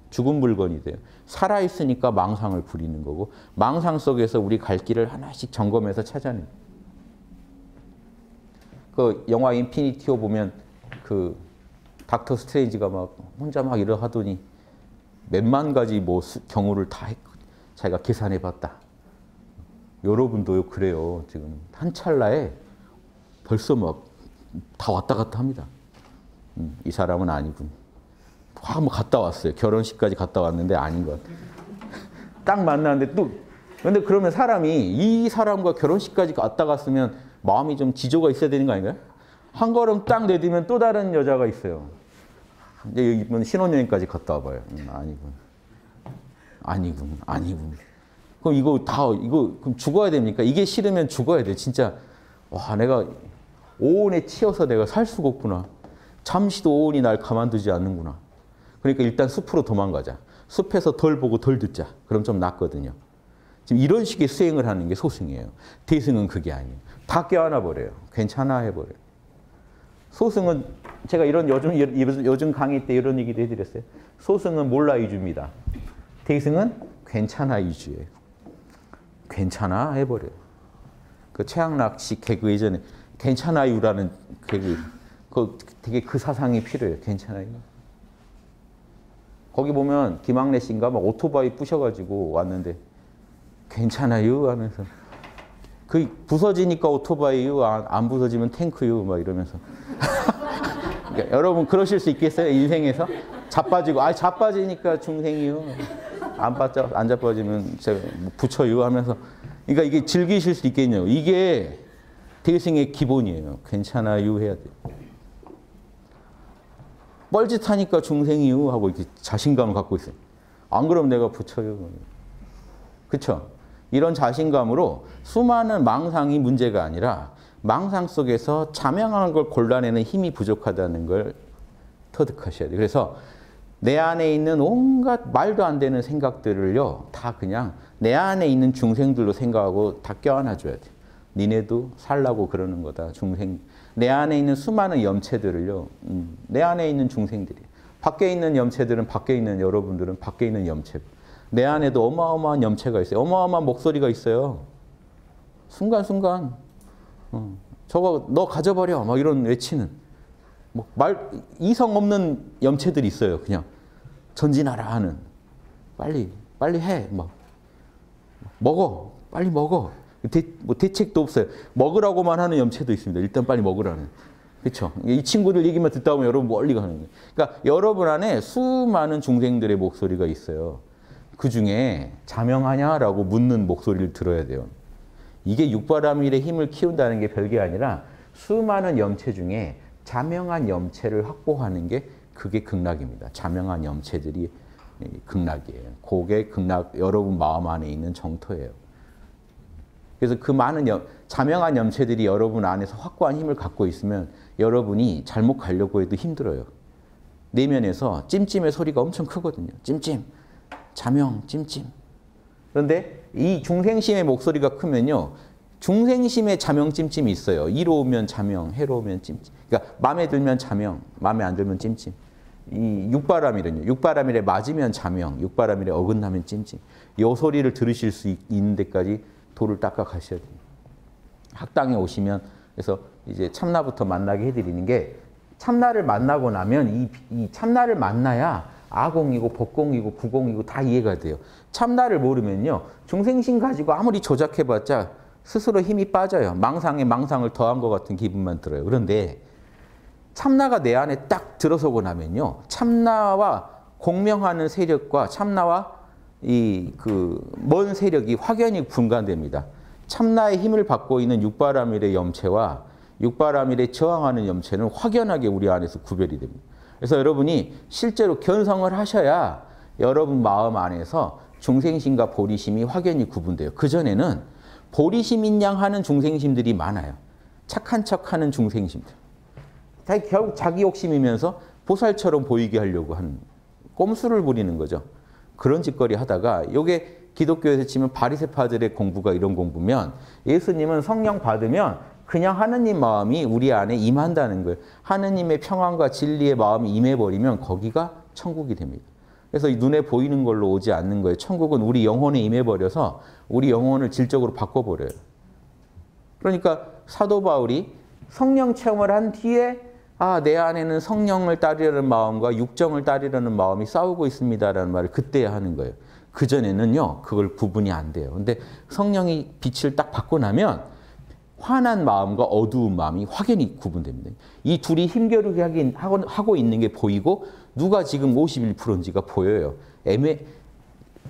죽은 물건이 돼요. 살아있으니까 망상을 부리는 거고, 망상 속에서 우리 갈 길을 하나씩 점검해서 찾아내요. 그 영화 인피니티워 보면 그 닥터 스트레인지가 막 혼자 막 이러 하더니 몇만 가지 뭐 경우를 다 했고 자기가 계산해봤다. 여러분도 그래요. 지금 한 찰나에 벌써 막 다 왔다 갔다 합니다. 음, 이 사람은 아니군. 확 뭐 갔다 왔어요. 결혼식까지 갔다 왔는데 아닌 것 같아요. 딱 만났는데 또. 근데 그러면 사람이 이 사람과 결혼식까지 갔다 갔으면 마음이 좀 지조가 있어야 되는 거 아닌가요? 한 걸음 딱 내딛으면 또 다른 여자가 있어요. 이제 이번 신혼여행까지 갔다 와봐요. 음, 아니군. 아니군. 아니군. 그럼 이거 다, 이거, 그럼 죽어야 됩니까? 이게 싫으면 죽어야 돼. 진짜, 와, 내가 오온에 치여서 내가 살 수가 없구나. 잠시도 오온이 날 가만두지 않는구나. 그러니까 일단 숲으로 도망가자. 숲에서 덜 보고 덜 듣자. 그럼 좀 낫거든요. 지금 이런 식의 수행을 하는 게 소승이에요. 대승은 그게 아니에요. 다 껴안아버려요. 괜찮아 해버려요. 소승은, 제가 이런 요즘, 요즘 강의 때 이런 얘기도 해드렸어요. 소승은 몰라 위주입니다. 대승은 괜찮아 위주예요. 괜찮아 해버려요. 그 최양락 씨 개그 예전에 괜찮아 유라는 개그, 그 되게 그 사상이 필요해요. 괜찮아 유. 거기 보면 김학래 씨인가 막 오토바이 부셔가지고 왔는데 괜찮아요 하면서, 그 부서지니까 오토바이요, 안, 안 부서지면 탱크요 막 이러면서. 그러니까 여러분 그러실 수 있겠어요? 인생에서 자빠지고, 아 자빠지니까 중생이요, 안 빠져 안 자빠지면 제가 부처요 하면서. 그러니까 이게 즐기실 수 있겠냐고. 이게 대승의 기본이에요. 괜찮아요 해야 돼요. 뻘짓하니까 중생이요 하고 이렇게 자신감을 갖고 있어요. 안 그러면 내가 부처요. 그렇죠? 이런 자신감으로 수많은 망상이 문제가 아니라 망상 속에서 자명한 걸 골라내는 힘이 부족하다는 걸 터득하셔야 돼요. 그래서 내 안에 있는 온갖 말도 안 되는 생각들을요, 다 그냥 내 안에 있는 중생들로 생각하고 다 껴안아줘야 돼요. 니네도 살라고 그러는 거다, 중생. 내 안에 있는 수많은 염체들을요, 음, 내 안에 있는 중생들이. 밖에 있는 염체들은 밖에 있는 여러분들은 밖에 있는 염체. 내 안에도 어마어마한 염체가 있어요. 어마어마한 목소리가 있어요. 순간순간. 어, 저거 너 가져버려. 막 이런 외치는. 뭐 말, 이성 없는 염체들이 있어요. 그냥 전진하라 하는. 빨리, 빨리 해. 막. 먹어. 빨리 먹어. 대, 뭐 대책도 없어요. 먹으라고만 하는 염체도 있습니다. 일단 빨리 먹으라는. 그렇죠? 이 친구들 얘기만 듣다 보면 여러분 멀리 가는 거예요. 그러니까 여러분 안에 수많은 중생들의 목소리가 있어요. 그중에 자명하냐라고 묻는 목소리를 들어야 돼요. 이게 육바라밀의 힘을 키운다는 게 별게 아니라 수많은 염체 중에 자명한 염체를 확보하는 게 그게 극락입니다. 자명한 염체들이 극락이에요. 그게 극락, 여러분 마음 안에 있는 정토예요. 그래서 그 많은 염, 자명한 염체들이 여러분 안에서 확고한 힘을 갖고 있으면 여러분이 잘못 가려고 해도 힘들어요. 내면에서 찜찜의 소리가 엄청 크거든요. 찜찜, 자명, 찜찜. 그런데 이 중생심의 목소리가 크면요. 중생심의 자명찜찜이 있어요. 이로우면 자명, 해로우면 찜찜. 그러니까 마음에 들면 자명, 마음에 안 들면 찜찜. 이 육바라밀은요. 육바라밀에 맞으면 자명, 육바라밀에 어긋나면 찜찜. 요 소리를 들으실 수 있는 데까지 도를 닦아 가셔야 돼요. 학당에 오시면 그래서 이제 참나부터 만나게 해드리는 게 참나를 만나고 나면 이, 이 참나를 만나야 아공이고 법공이고 구공이고 다 이해가 돼요. 참나를 모르면요. 중생심 가지고 아무리 조작해봤자 스스로 힘이 빠져요. 망상에 망상을 더한 것 같은 기분만 들어요. 그런데 참나가 내 안에 딱 들어서고 나면요. 참나와 공명하는 세력과 참나와 이 그 먼 세력이 확연히 분간됩니다. 참나의 힘을 받고 있는 육바라밀의 염체와 육바라밀에 저항하는 염체는 확연하게 우리 안에서 구별이 됩니다. 그래서 여러분이 실제로 견성을 하셔야 여러분 마음 안에서 중생심과 보리심이 확연히 구분돼요. 그전에는 보리심인 양 하는 중생심들이 많아요. 착한 척하는 중생심들. 다 결국 자기 욕심이면서 보살처럼 보이게 하려고 하는 꼼수를 부리는 거죠. 그런 짓거리 하다가 이게 기독교에서 치면 바리새파들의 공부가 이런 공부면 예수님은 성령 받으면 그냥 하느님 마음이 우리 안에 임한다는 거예요. 하느님의 평안과 진리의 마음이 임해버리면 거기가 천국이 됩니다. 그래서 눈에 보이는 걸로 오지 않는 거예요. 천국은 우리 영혼에 임해버려서 우리 영혼을 질적으로 바꿔버려요. 그러니까 사도 바울이 성령 체험을 한 뒤에 아, 내 안에는 성령을 따르려는 마음과 육정을 따르려는 마음이 싸우고 있습니다라는 말을 그때야 하는 거예요. 그전에는요, 그걸 구분이 안 돼요. 근데 성령이 빛을 딱 받고 나면 환한 마음과 어두운 마음이 확연히 구분됩니다. 이 둘이 힘겨루기 하고 있는 게 보이고 누가 지금 오십일 퍼센트인지가 보여요. 애매,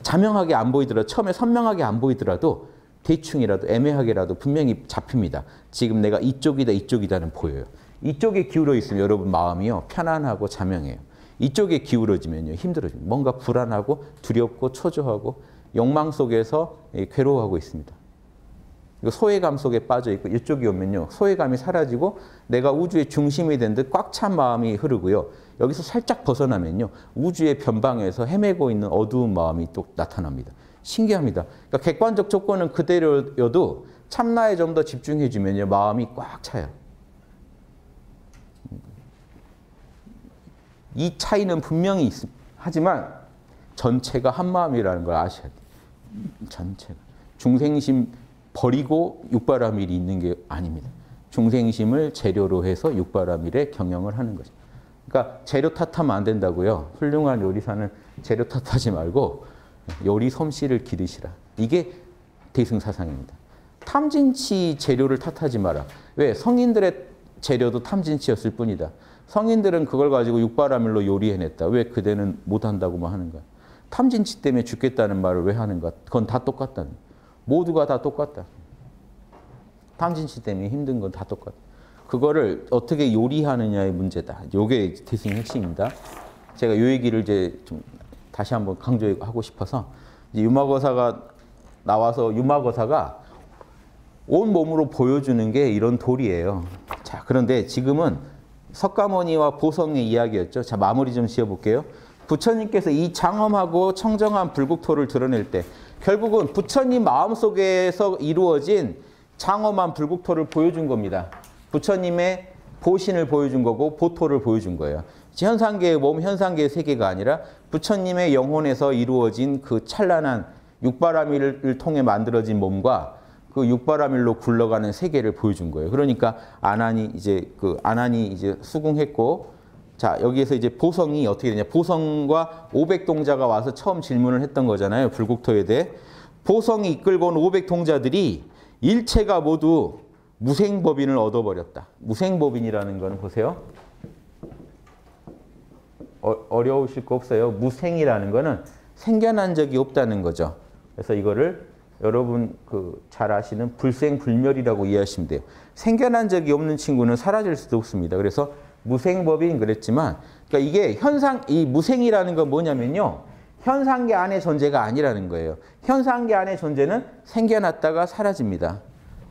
자명하게 안 보이더라도 처음에 선명하게 안 보이더라도 대충이라도 애매하게라도 분명히 잡힙니다. 지금 내가 이쪽이다 이쪽이다는 보여요. 이쪽에 기울어 있으면 여러분 마음이요 편안하고 자명해요. 이쪽에 기울어지면요 힘들어집니다. 뭔가 불안하고 두렵고 초조하고 욕망 속에서 괴로워하고 있습니다. 소외감 속에 빠져 있고 이쪽이 오면요 소외감이 사라지고 내가 우주의 중심이 된 듯 꽉 찬 마음이 흐르고요. 여기서 살짝 벗어나면요 우주의 변방에서 헤매고 있는 어두운 마음이 또 나타납니다. 신기합니다. 그러니까 객관적 조건은 그대로여도 참나에 좀 더 집중해주면요 마음이 꽉 차요. 이 차이는 분명히 있습니다. 하지만 전체가 한마음이라는 걸 아셔야 돼요. 전체가. 중생심 버리고 육바라밀이 있는 게 아닙니다. 중생심을 재료로 해서 육바라밀에 경영을 하는 거죠. 그러니까 재료 탓하면 안 된다고요. 훌륭한 요리사는 재료 탓하지 말고 요리 솜씨를 기르시라. 이게 대승사상입니다. 탐진치 재료를 탓하지 마라. 왜? 성인들의 재료도 탐진치였을 뿐이다. 성인들은 그걸 가지고 육바라밀로 요리해냈다. 왜 그대는 못한다고만 하는 거야? 탐진치 때문에 죽겠다는 말을 왜 하는가? 그건 다 똑같다. 모두가 다 똑같다. 탐진치 때문에 힘든 건 다 똑같다. 그거를 어떻게 요리하느냐의 문제다. 이게 대승의 핵심입니다. 제가 요 얘기를 이제 좀 다시 한번 강조하고 싶어서 이제 유마거사가 나와서 유마거사가 온 몸으로 보여주는 게 이런 도리예요. 자, 그런데 지금은 석가모니와 보성의 이야기였죠. 자, 마무리 좀 지어볼게요. 부처님께서 이 장엄하고 청정한 불국토를 드러낼 때 결국은 부처님 마음속에서 이루어진 장엄한 불국토를 보여준 겁니다. 부처님의 보신을 보여준 거고 보토를 보여준 거예요. 현상계의 몸, 현상계의 세계가 아니라 부처님의 영혼에서 이루어진 그 찬란한 육바라밀을 통해 만들어진 몸과 그 육바라밀로 굴러가는 세계를 보여준 거예요. 그러니까 아난이 이제 그 아난이 이제 수궁했고, 자 여기에서 이제 보성이 어떻게 되냐? 보성과 오백 동자가 와서 처음 질문을 했던 거잖아요. 불국토에 대해 보성이 이끌고 온 오백 통자들이 일체가 모두 무생법인을 얻어버렸다. 무생법인이라는 건 보세요. 어, 어려우실 거 없어요. 무생이라는 거는 생겨난 적이 없다는 거죠. 그래서 이거를 여러분 그 잘 아시는 불생불멸이라고 이해하시면 돼요. 생겨난 적이 없는 친구는 사라질 수도 없습니다. 그래서 무생법인 그랬지만, 그러니까 이게 현상, 이 무생이라는 건 뭐냐면요, 현상계 안의 존재가 아니라는 거예요. 현상계 안의 존재는 생겨났다가 사라집니다.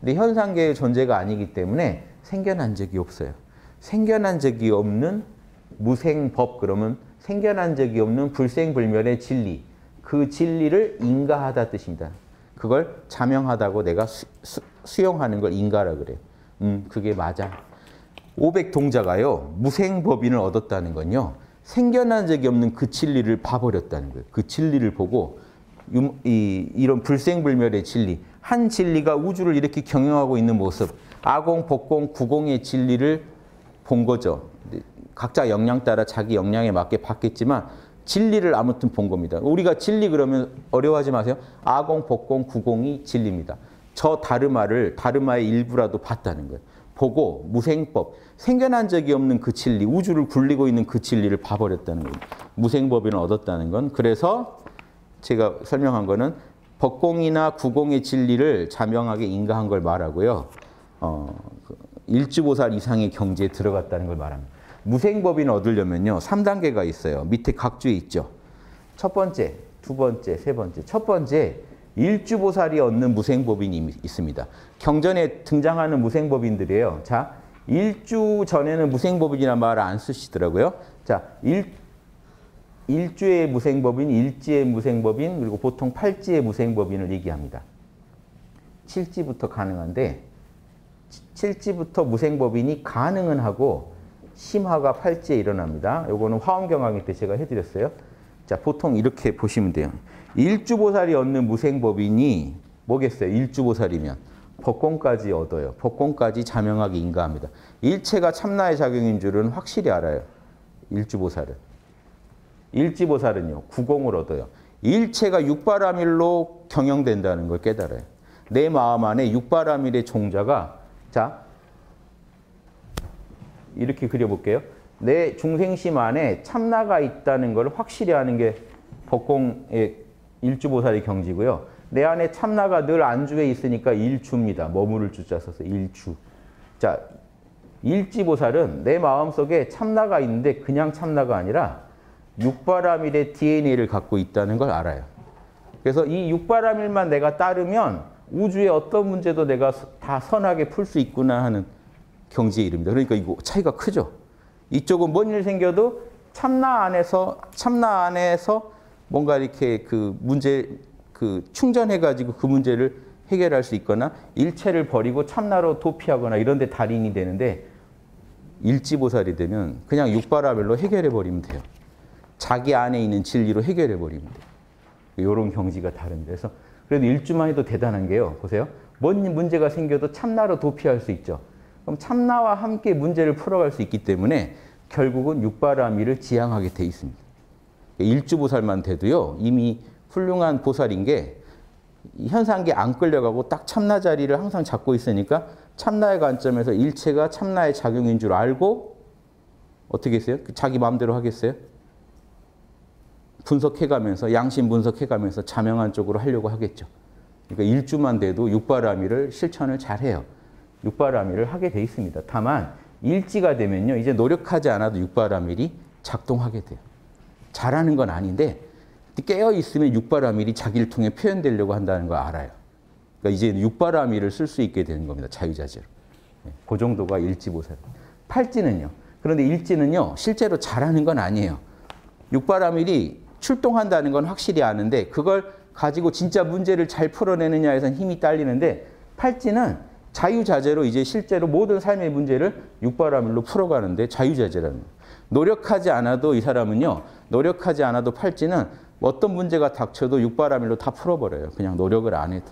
근데 현상계의 존재가 아니기 때문에 생겨난 적이 없어요. 생겨난 적이 없는 무생법, 그러면 생겨난 적이 없는 불생불멸의 진리, 그 진리를 인가하다 뜻입니다. 그걸 자명하다고 내가 수, 수, 수용하는 걸 인가라 그래요. 음, 그게 맞아. 오백 통자가요, 무생법인을 얻었다는 건요, 생겨난 적이 없는 그 진리를 봐버렸다는 거예요. 그 진리를 보고 유, 이, 이런 불생불멸의 진리, 한 진리가 우주를 이렇게 경영하고 있는 모습, 아공, 복공, 구공의 진리를 본 거죠. 각자 역량 따라 자기 역량에 맞게 봤겠지만 진리를 아무튼 본 겁니다. 우리가 진리 그러면 어려워하지 마세요. 아공, 복공, 구공이 진리입니다. 저 다르마를 다르마의 일부라도 봤다는 거예요. 보고 무생법, 생겨난 적이 없는 그 진리, 우주를 굴리고 있는 그 진리를 봐버렸다는 거예요. 무생법인을 얻었다는 건. 그래서 제가 설명한 거는 법공이나 구공의 진리를 자명하게 인가한 걸 말하고요, 어, 일주보살 이상의 경지에 들어갔다는 걸 말합니다. 무생법인을 얻으려면요, 삼 단계가 있어요. 밑에 각주에 있죠. 첫 번째, 두 번째, 세 번째. 첫 번째, 일주보살이 얻는 무생법인이 있습니다. 경전에 등장하는 무생법인들이에요. 자, 일주 전에는 무생법인이란 말을 안 쓰시더라고요. 자, 일, 일주의 무생법인, 일지의 무생법인, 그리고 보통 팔지의 무생법인을 얘기합니다. 칠지부터 가능한데, 칠지부터 무생법인이 가능은 하고, 심화가 팔지에 일어납니다. 요거는 화엄경학일 때 제가 해드렸어요. 자, 보통 이렇게 보시면 돼요. 일주보살이 얻는 무생법인이 뭐겠어요? 일주보살이면 법공까지 얻어요. 법공까지 자명하게 인가합니다. 일체가 참나의 작용인 줄은 확실히 알아요. 일주보살은. 일지보살은요, 구공을 얻어요. 일체가 육바라밀로 경영된다는 걸 깨달아요. 내 마음 안에 육바라밀의 종자가, 자, 이렇게 그려볼게요. 내 중생심 안에 참나가 있다는 걸 확실히 아는 게 법공의 일주보살의 경지고요. 내 안에 참나가 늘 안주에 있으니까 일주입니다. 머무를 주자 써서 일주. 자, 일지보살은 내 마음속에 참나가 있는데 그냥 참나가 아니라 육바라밀의 디엔에이를 갖고 있다는 걸 알아요. 그래서 이 육바라밀만 내가 따르면 우주의 어떤 문제도 내가 다 선하게 풀 수 있구나 하는 경지의 이름이다. 그러니까 이거 차이가 크죠. 이쪽은 뭔 일 생겨도 참나 안에서 참나 안에서 뭔가 이렇게 그 문제 그 충전해가지고 그 문제를 해결할 수 있거나 일체를 버리고 참나로 도피하거나 이런 데 달인이 되는데, 일지보살이 되면 그냥 육바라밀로 해결해 버리면 돼요. 자기 안에 있는 진리로 해결해 버리면 돼요. 이런 경지가 다릅니다. 그래서 그래도 일주만 해도 대단한 게요. 보세요. 뭔 문제가 생겨도 참나로 도피할 수 있죠. 그럼 참나와 함께 문제를 풀어갈 수 있기 때문에 결국은 육바라밀을 지향하게 돼 있습니다. 일주보살만 돼도요, 이미 훌륭한 보살인 게 현상계 안 끌려가고 딱 참나 자리를 항상 잡고 있으니까 참나의 관점에서 일체가 참나의 작용인 줄 알고 어떻게 했어요? 자기 마음대로 하겠어요? 분석해가면서, 양심 분석해가면서 자명한 쪽으로 하려고 하겠죠. 그러니까 일주만 돼도 육바라밀을 실천을 잘해요. 육바라밀을 하게 돼 있습니다. 다만 일지가 되면요, 이제 노력하지 않아도 육바라밀이 작동하게 돼요. 잘하는 건 아닌데 깨어있으면 육바라밀이 자기를 통해 표현되려고 한다는 걸 알아요. 그러니까 이제 육바라밀을 쓸 수 있게 되는 겁니다. 자유자재로. 그 정도가 일지보살. 팔지는요. 그런데 일지는요, 실제로 잘하는 건 아니에요. 육바라밀이 출동한다는 건 확실히 아는데 그걸 가지고 진짜 문제를 잘 풀어내느냐에선 힘이 딸리는데, 팔지는 자유자재로 이제 실제로 모든 삶의 문제를 육바라밀로 풀어가는데 자유자재라는 거예요. 노력하지 않아도 이 사람은요, 노력하지 않아도 팔지는 어떤 문제가 닥쳐도 육바라밀로 다 풀어버려요. 그냥 노력을 안 해도.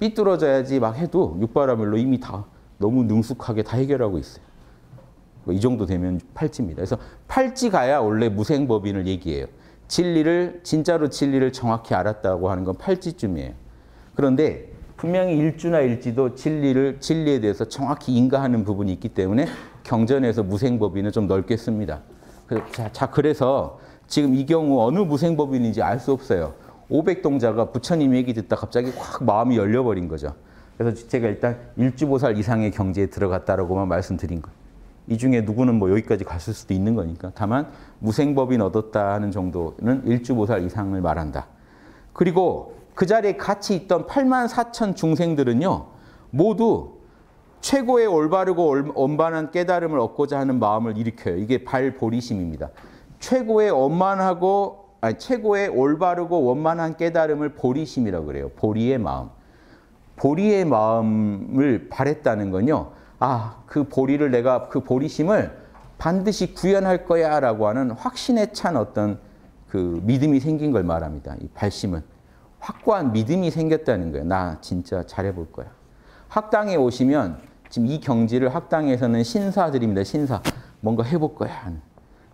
삐뚤어져야지 막 해도 육바라밀로 이미 다 너무 능숙하게 다 해결하고 있어요. 이 정도 되면 팔지입니다. 그래서 팔지가야 원래 무생법인을 얘기해요. 진리를, 진짜로 진리를 정확히 알았다고 하는 건 팔 지쯤이에요. 그런데 분명히 일주나 일지도 진리를, 진리에 대해서 정확히 인가하는 부분이 있기 때문에 경전에서 무생법인은 좀 넓게 씁니다. 자, 자 그래서 지금 이 경우 어느 무생법인인지 알 수 없어요. 오백동자가 부처님 얘기 듣다 갑자기 확 마음이 열려버린 거죠. 그래서 제가 일단 일주보살 이상의 경지에 들어갔다라고만 말씀드린 거예요. 이 중에 누구는 뭐 여기까지 갔을 수도 있는 거니까. 다만 무생법인 얻었다 하는 정도는 일주보살 이상을 말한다. 그리고 그 자리에 같이 있던 팔만 사천 중생들은요, 모두 최고의 올바르고 엄만한 깨달음을 얻고자 하는 마음을 일으켜요. 이게 발보리심입니다. 최고의 원만하고, 아니, 최고의 올바르고 원만한 깨달음을 보리심이라고 그래요. 보리의 마음. 보리의 마음을 바랬다는 건요, 아, 그 보리를 내가, 그 보리심을 반드시 구현할 거야 라고 하는 확신에 찬 어떤 그 믿음이 생긴 걸 말합니다. 이 발심은. 확고한 믿음이 생겼다는 거예요. 나 진짜 잘해볼 거야. 학당에 오시면 지금 이 경지를 학당에서는 신사들입니다. 신사. 뭔가 해볼 거야 하는.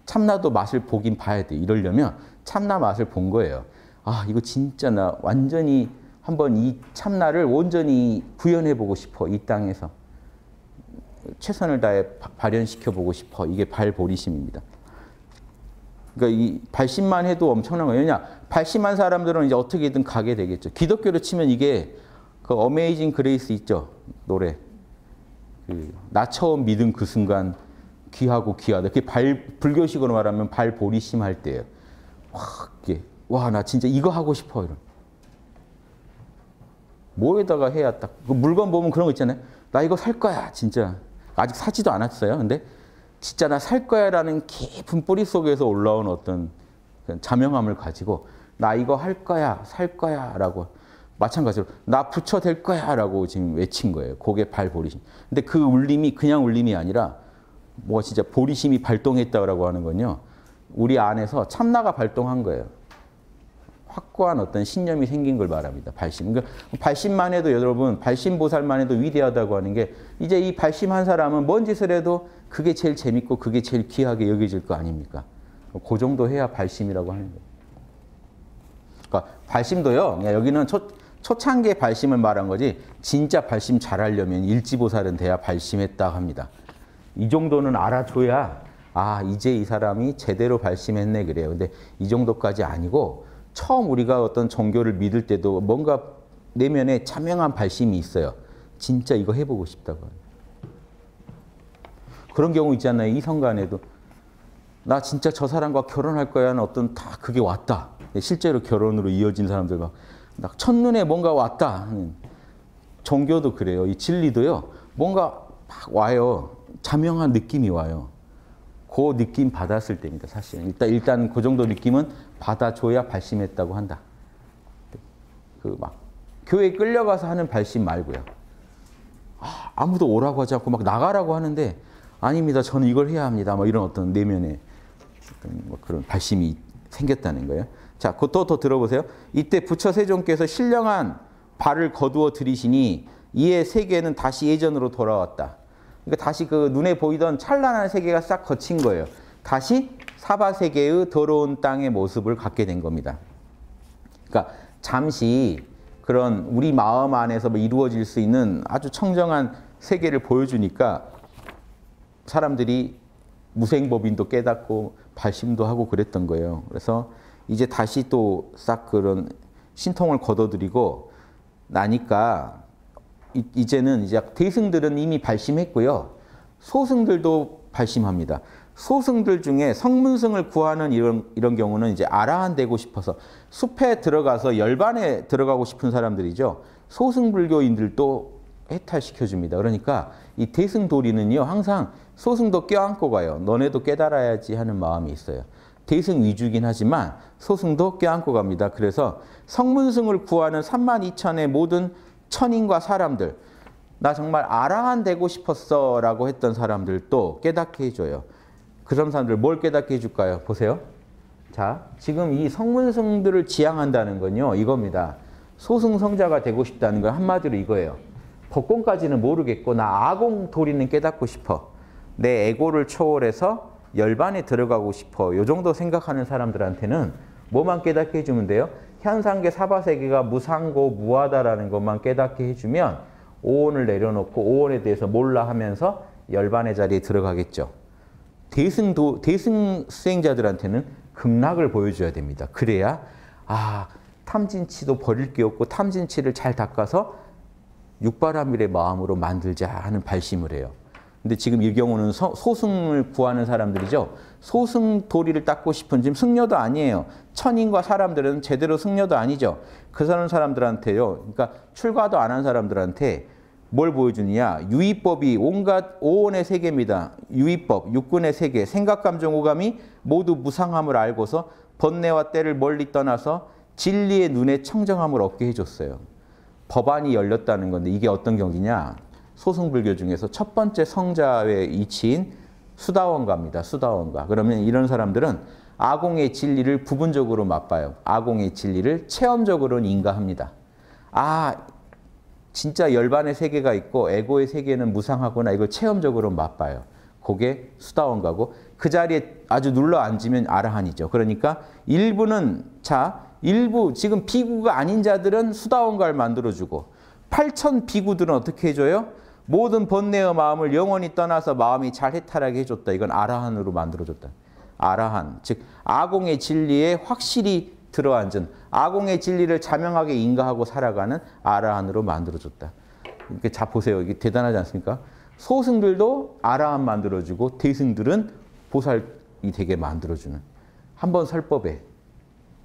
참나도 맛을 보긴 봐야 돼. 이러려면 참나 맛을 본 거예요. 아, 이거 진짜 나 완전히 한번 이 참나를 온전히 구현해보고 싶어. 이 땅에서. 최선을 다해 발현시켜보고 싶어. 이게 발보리심입니다. 그러니까 이 발심만 해도 엄청난 거예요. 왜냐? 발심한 사람들은 이제 어떻게든 가게 되겠죠. 기독교로 치면 이게 그 어메이징 그레이스 있죠. 노래. 그 나 처음 믿은 그 순간 귀하고 귀하다. 그게 발, 불교식으로 말하면 발보리심 할 때예요. 확, 이게, 와, 나 진짜 이거 하고 싶어. 이런. 뭐에다가 해야 딱. 그 물건 보면 그런 거 있잖아요. 나 이거 살 거야, 진짜. 아직 사지도 않았어요. 근데 진짜 나 살 거야 라는 깊은 뿌리 속에서 올라온 어떤 자명함을 가지고 나 이거 할 거야, 살 거야 라고. 마찬가지로 나 부처 될 거야 라고 지금 외친 거예요. 그게 발보리심. 근데 그 울림이 그냥 울림이 아니라 뭐 진짜 보리심이 발동했다라고 하는 건요, 우리 안에서 참나가 발동한 거예요. 확고한 어떤 신념이 생긴 걸 말합니다. 발심. 그러니까 발심만 해도 여러분, 발심보살만 해도 위대하다고 하는 게, 이제 이 발심한 사람은 뭔 짓을 해도 그게 제일 재밌고 그게 제일 귀하게 여겨질 거 아닙니까? 그 정도 해야 발심이라고 하는 거예요. 그러니까 발심도요, 여기는 초, 초창기의 발심을 말한 거지, 진짜 발심 잘하려면 일지보살은 돼야 발심했다 합니다. 이 정도는 알아줘야, 아, 이제 이 사람이 제대로 발심했네 그래요. 근데 이 정도까지 아니고, 처음 우리가 어떤 종교를 믿을 때도 뭔가 내면에 자명한 발심이 있어요. 진짜 이거 해보고 싶다고. 그런 경우 있잖아요. 이성간에도 나 진짜 저 사람과 결혼할 거야 하는 어떤, 다 그게 왔다. 실제로 결혼으로 이어진 사람들 막 첫눈에 뭔가 왔다. 종교도 그래요. 이 진리도요. 뭔가 막 와요. 자명한 느낌이 와요. 그 느낌 받았을 때입니다. 사실은 일단 일단 그 정도 느낌은 받아줘야 발심했다고 한다. 그 막 교회 끌려가서 하는 발심 말고요. 아, 아무도 오라고 하지 않고 막 나가라고 하는데 아닙니다. 저는 이걸 해야 합니다. 막 이런 어떤 내면에 어떤 뭐 그런 발심이 생겼다는 거예요. 자, 그것도 더 들어보세요. 이때 부처 세종께서 신령한 발을 거두어 들이시니 이에 세계는 다시 예전으로 돌아왔다. 그러니까 다시 그 눈에 보이던 찬란한 세계가 싹 거친 거예요. 다시 사바세계의 더러운 땅의 모습을 갖게 된 겁니다. 그러니까 잠시 그런 우리 마음 안에서 뭐 이루어질 수 있는 아주 청정한 세계를 보여주니까 사람들이 무생법인도 깨닫고 발심도 하고 그랬던 거예요. 그래서 이제 다시 또 싹 그런 신통을 거둬들이고 나니까 이제는 이제 대승들은 이미 발심했고요. 소승들도 발심합니다. 소승들 중에 성문승을 구하는 이런, 이런 경우는 이제 아라한 되고 싶어서 숲에 들어가서 열반에 들어가고 싶은 사람들이죠. 소승불교인들도 해탈시켜줍니다. 그러니까 이 대승도리는요, 항상 소승도 껴안고 가요. 너네도 깨달아야지 하는 마음이 있어요. 대승 위주긴 하지만 소승도 껴안고 갑니다. 그래서 성문승을 구하는 삼만 이천의 모든 천인과 사람들, 나 정말 아라한 되고 싶었어 라고 했던 사람들도 깨닫게 해줘요. 그런 사람들 뭘 깨닫게 해줄까요? 보세요. 자, 지금 이 성문승들을 지향한다는 건요, 이겁니다. 소승성자가 되고 싶다는 건 한마디로 이거예요. 법공까지는 모르겠고 나 아공 도리는 깨닫고 싶어. 내 에고를 초월해서 열반에 들어가고 싶어. 요 정도 생각하는 사람들한테는 뭐만 깨닫게 해주면 돼요? 현상계 사바세계가 무상고 무하다라는 것만 깨닫게 해주면 오온을 내려놓고 오온에 대해서 몰라 하면서 열반의 자리에 들어가겠죠. 대승도, 대승 수행자들한테는 극락을 보여줘야 됩니다. 그래야 아 탐진치도 버릴 게 없고 탐진치를 잘 닦아서 육바라밀의 마음으로 만들자 하는 발심을 해요. 근데 지금 이 경우는 소, 소승을 구하는 사람들이죠. 소승 도리를 닦고 싶은 지금 승려도 아니에요. 천인과 사람들은 제대로 승려도 아니죠. 그 사람 사람들한테요. 그러니까 출가도 안 한 사람들한테 뭘 보여주느냐. 유의법이 온갖 오온의 세계입니다. 유의법, 육근의 세계, 생각, 감정, 오감이 모두 무상함을 알고서 번뇌와 때를 멀리 떠나서 진리의 눈에 청정함을 얻게 해줬어요. 법안이 열렸다는 건데 이게 어떤 경지냐. 소승불교 중에서 첫 번째 성자의 이치인 수다원가입니다. 수다원가. 그러면 이런 사람들은 아공의 진리를 부분적으로 맛봐요. 아공의 진리를 체험적으로는 인가합니다. 아, 진짜 열반의 세계가 있고 에고의 세계는 무상하구나. 이걸 체험적으로 맛봐요. 그게 수다원가고 그 자리에 아주 눌러 앉으면 아라한이죠. 그러니까 일부는 자, 일부 지금 비구가 아닌 자들은 수다원가를 만들어주고 팔천 비구들은 어떻게 해줘요? 모든 번뇌의 마음을 영원히 떠나서 마음이 잘 해탈하게 해줬다. 이건 아라한으로 만들어줬다. 아라한, 즉 아공의 진리에 확실히 들어앉은, 아공의 진리를 자명하게 인가하고 살아가는 아라한으로 만들어줬다. 이렇게 자 보세요. 이게 대단하지 않습니까? 소승들도 아라한 만들어주고 대승들은 보살이 되게 만들어주는. 한번 설법에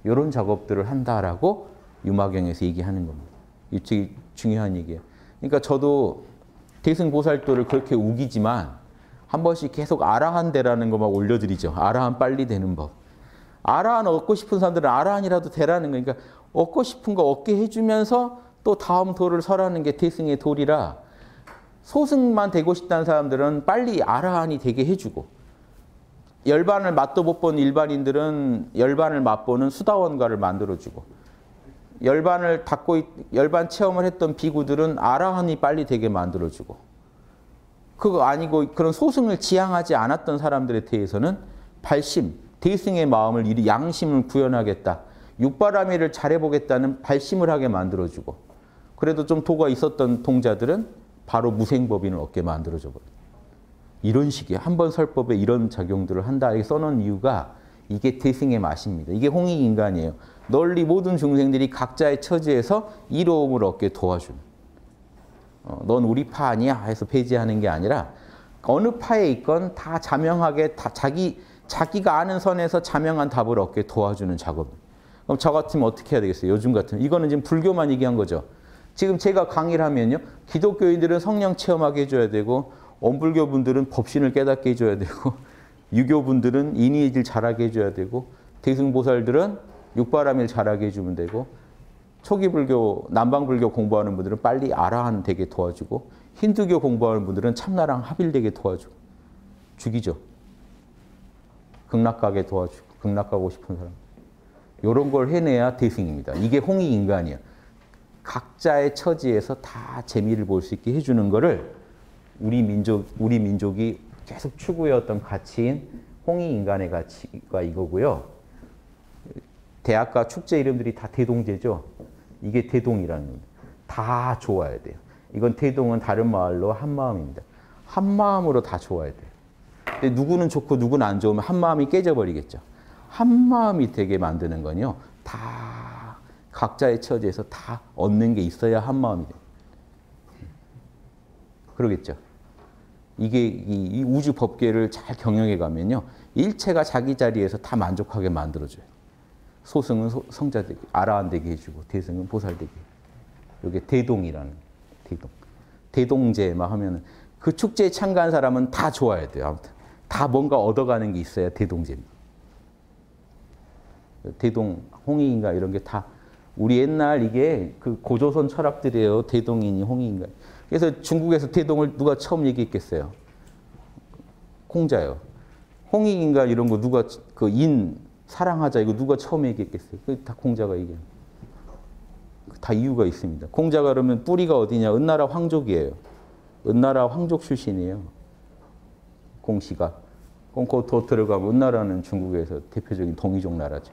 이런 작업들을 한다라고 유마경에서 얘기하는 겁니다. 이 되게 중요한 얘기예요. 그러니까 저도 대승보살도를 그렇게 우기지만 한 번씩 계속 아라한 되라는 거 막 올려드리죠. 아라한 빨리 되는 법. 아라한 얻고 싶은 사람들은 아라한이라도 되라는 거니까 얻고 싶은 거 얻게 해주면서 또 다음 도를 설하는 게 대승의 도리라, 소승만 되고 싶다는 사람들은 빨리 아라한이 되게 해주고 열반을 맛도 못 본 일반인들은 열반을 맛보는 수다원가를 만들어주고 열반을 닦고 열반 체험을 했던 비구들은 아라한이 빨리 되게 만들어주고, 그거 아니고 그런 소승을 지향하지 않았던 사람들에 대해서는 발심, 대승의 마음을 이리 양심을 구현하겠다, 육바라밀을 잘해보겠다는 발심을 하게 만들어주고, 그래도 좀 도가 있었던 동자들은 바로 무생법인을 얻게 만들어줘 버려. 이런 식이에요. 한 번 설법에 이런 작용들을 한다 이렇게 써놓은 이유가 이게 대승의 맛입니다. 이게 홍익인간이에요. 널리 모든 중생들이 각자의 처지에서 이로움을 얻게 도와주는. 어, 넌 우리 파 아니야 해서 폐지하는 게 아니라 어느 파에 있건 다 자명하게 다 자기, 자기가 아는 선에서 자명한 답을 얻게 도와주는 작업. 그럼 저 같으면 어떻게 해야 되겠어요? 요즘 같으면. 이거는 지금 불교만 얘기한 거죠. 지금 제가 강의를 하면요. 기독교인들은 성령 체험하게 해줘야 되고 원불교분들은 법신을 깨닫게 해줘야 되고 유교분들은 인의질 잘하게 해줘야 되고 대승보살들은 육바라밀 잘하게 해주면 되고 초기불교, 남방불교 공부하는 분들은 빨리 아라한 되게 도와주고 힌두교 공부하는 분들은 참나랑 합일되게 도와주고 죽이죠. 극락 가게 도와주고 극락 가고 싶은 사람. 이런 걸 해내야 대승입니다. 이게 홍익인간이에요. 각자의 처지에서 다 재미를 볼 수 있게 해주는 거를 우리 민족, 우리 민족이 계속 추구해왔던 가치인 홍익인간의 가치가 이거고요. 대학과 축제 이름들이 다 대동제죠. 이게 대동이라는 겁니다. 다 좋아야 돼요. 이건 대동은 다른 말로 한마음입니다. 한마음으로 다 좋아야 돼요. 근데 누구는 좋고 누구는 안 좋으면 한마음이 깨져버리겠죠. 한마음이 되게 만드는 건요. 다 각자의 처지에서 다 얻는 게 있어야 한마음이 돼요. 그러겠죠. 이게 이 우주 법계를 잘 경영해 가면요. 일체가 자기 자리에서 다 만족하게 만들어줘요. 소승은 성자되게, 아라한되게 해주고 대승은 보살되게. 이게 대동이라는 대동. 대동제만 하면은 그 축제에 참가한 사람은 다 좋아야 돼요. 아무튼 다 뭔가 얻어가는 게 있어야 대동제입니다. 대동, 홍익인가 이런 게 다 우리 옛날 이게 그 고조선 철학들이에요. 대동이니 홍익인가. 그래서 중국에서 대동을 누가 처음 얘기했겠어요? 공자요. 홍익인간 이런 거 누가 그 인 사랑하자 이거 누가 처음 얘기했겠어요? 그 다 공자가 얘기해요. 다 이유가 있습니다. 공자가 그러면 뿌리가 어디냐? 은나라 황족이에요. 은나라 황족 출신이에요. 공씨가. 꽁코 도트를 가면 은나라는 중국에서 대표적인 동이족 나라죠.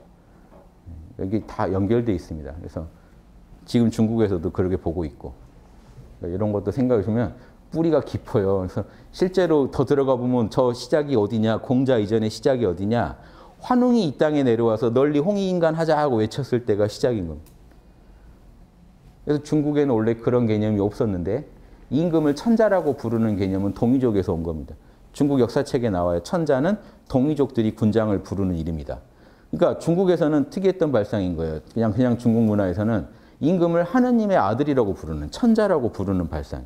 여기 다 연결되어 있습니다. 그래서 지금 중국에서도 그렇게 보고 있고, 그러니까 이런 것도 생각해 보면 뿌리가 깊어요. 그래서 실제로 더 들어가 보면 저 시작이 어디냐, 공자 이전의 시작이 어디냐, 환웅이 이 땅에 내려와서 널리 홍익인간 하자 하고 외쳤을 때가 시작인 겁니다. 그래서 중국에는 원래 그런 개념이 없었는데 임금을 천자라고 부르는 개념은 동이족에서 온 겁니다. 중국 역사책에 나와요. 천자는 동이족들이 군장을 부르는 이름이다. 그러니까 중국에서는 특이했던 발상인 거예요. 그냥 그냥 중국 문화에서는 임금을 하느님의 아들이라고 부르는, 천자라고 부르는 발상.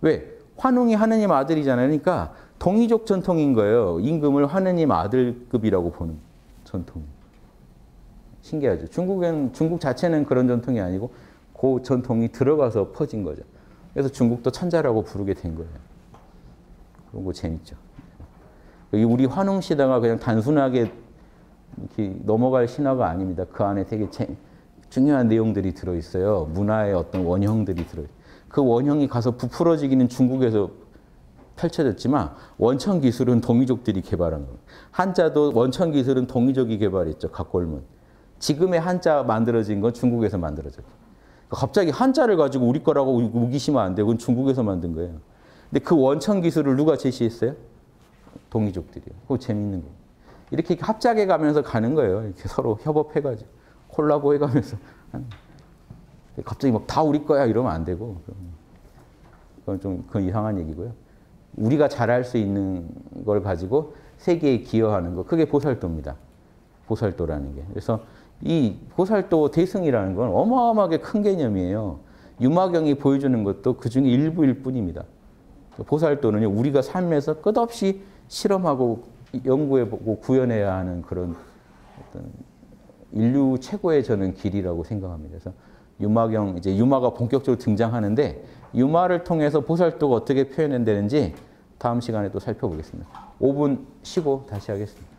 왜? 환웅이 하느님 아들이잖아요. 그러니까 동이족 전통인 거예요. 임금을 하느님 아들급이라고 보는 전통. 신기하죠. 중국은, 중국 자체는 그런 전통이 아니고 그 전통이 들어가서 퍼진 거죠. 그래서 중국도 천자라고 부르게 된 거예요. 그런 거 재밌죠. 여기 우리 환웅 신화가 그냥 단순하게 이렇게 넘어갈 신화가 아닙니다. 그 안에 되게 재, 중요한 내용들이 들어있어요. 문화의 어떤 원형들이 들어있어요. 그 원형이 가서 부풀어지기는 중국에서 펼쳐졌지만 원천 기술은 동이족들이 개발한 거예요. 한자도 원천 기술은 동이족이 개발했죠. 갑골문. 지금의 한자 만들어진 건 중국에서 만들어졌고, 갑자기 한자를 가지고 우리 거라고 우기시면 안 돼요. 그건 중국에서 만든 거예요. 근데 그 원천 기술을 누가 제시했어요? 동이족들이요. 그거 재밌는 거예요. 이렇게 합작해 가면서 가는 거예요. 이렇게 서로 협업해가지고 콜라보 해가면서 갑자기 막 다 우리 거야 이러면 안 되고, 그건 좀 그건 이상한 얘기고요. 우리가 잘할 수 있는 걸 가지고 세계에 기여하는 거, 그게 보살도입니다. 보살도라는 게. 그래서 이 보살도 대승이라는 건 어마어마하게 큰 개념이에요. 유마경이 보여주는 것도 그중에 일부일 뿐입니다. 보살도는요, 우리가 삶에서 끝없이 실험하고 연구해보고 구현해야 하는 그런 어떤 인류 최고의 저는 길이라고 생각합니다. 그래서 유마경, 이제 유마가 본격적으로 등장하는데 유마를 통해서 보살도가 어떻게 표현되는지 다음 시간에 또 살펴보겠습니다. 오 분 쉬고 다시 하겠습니다.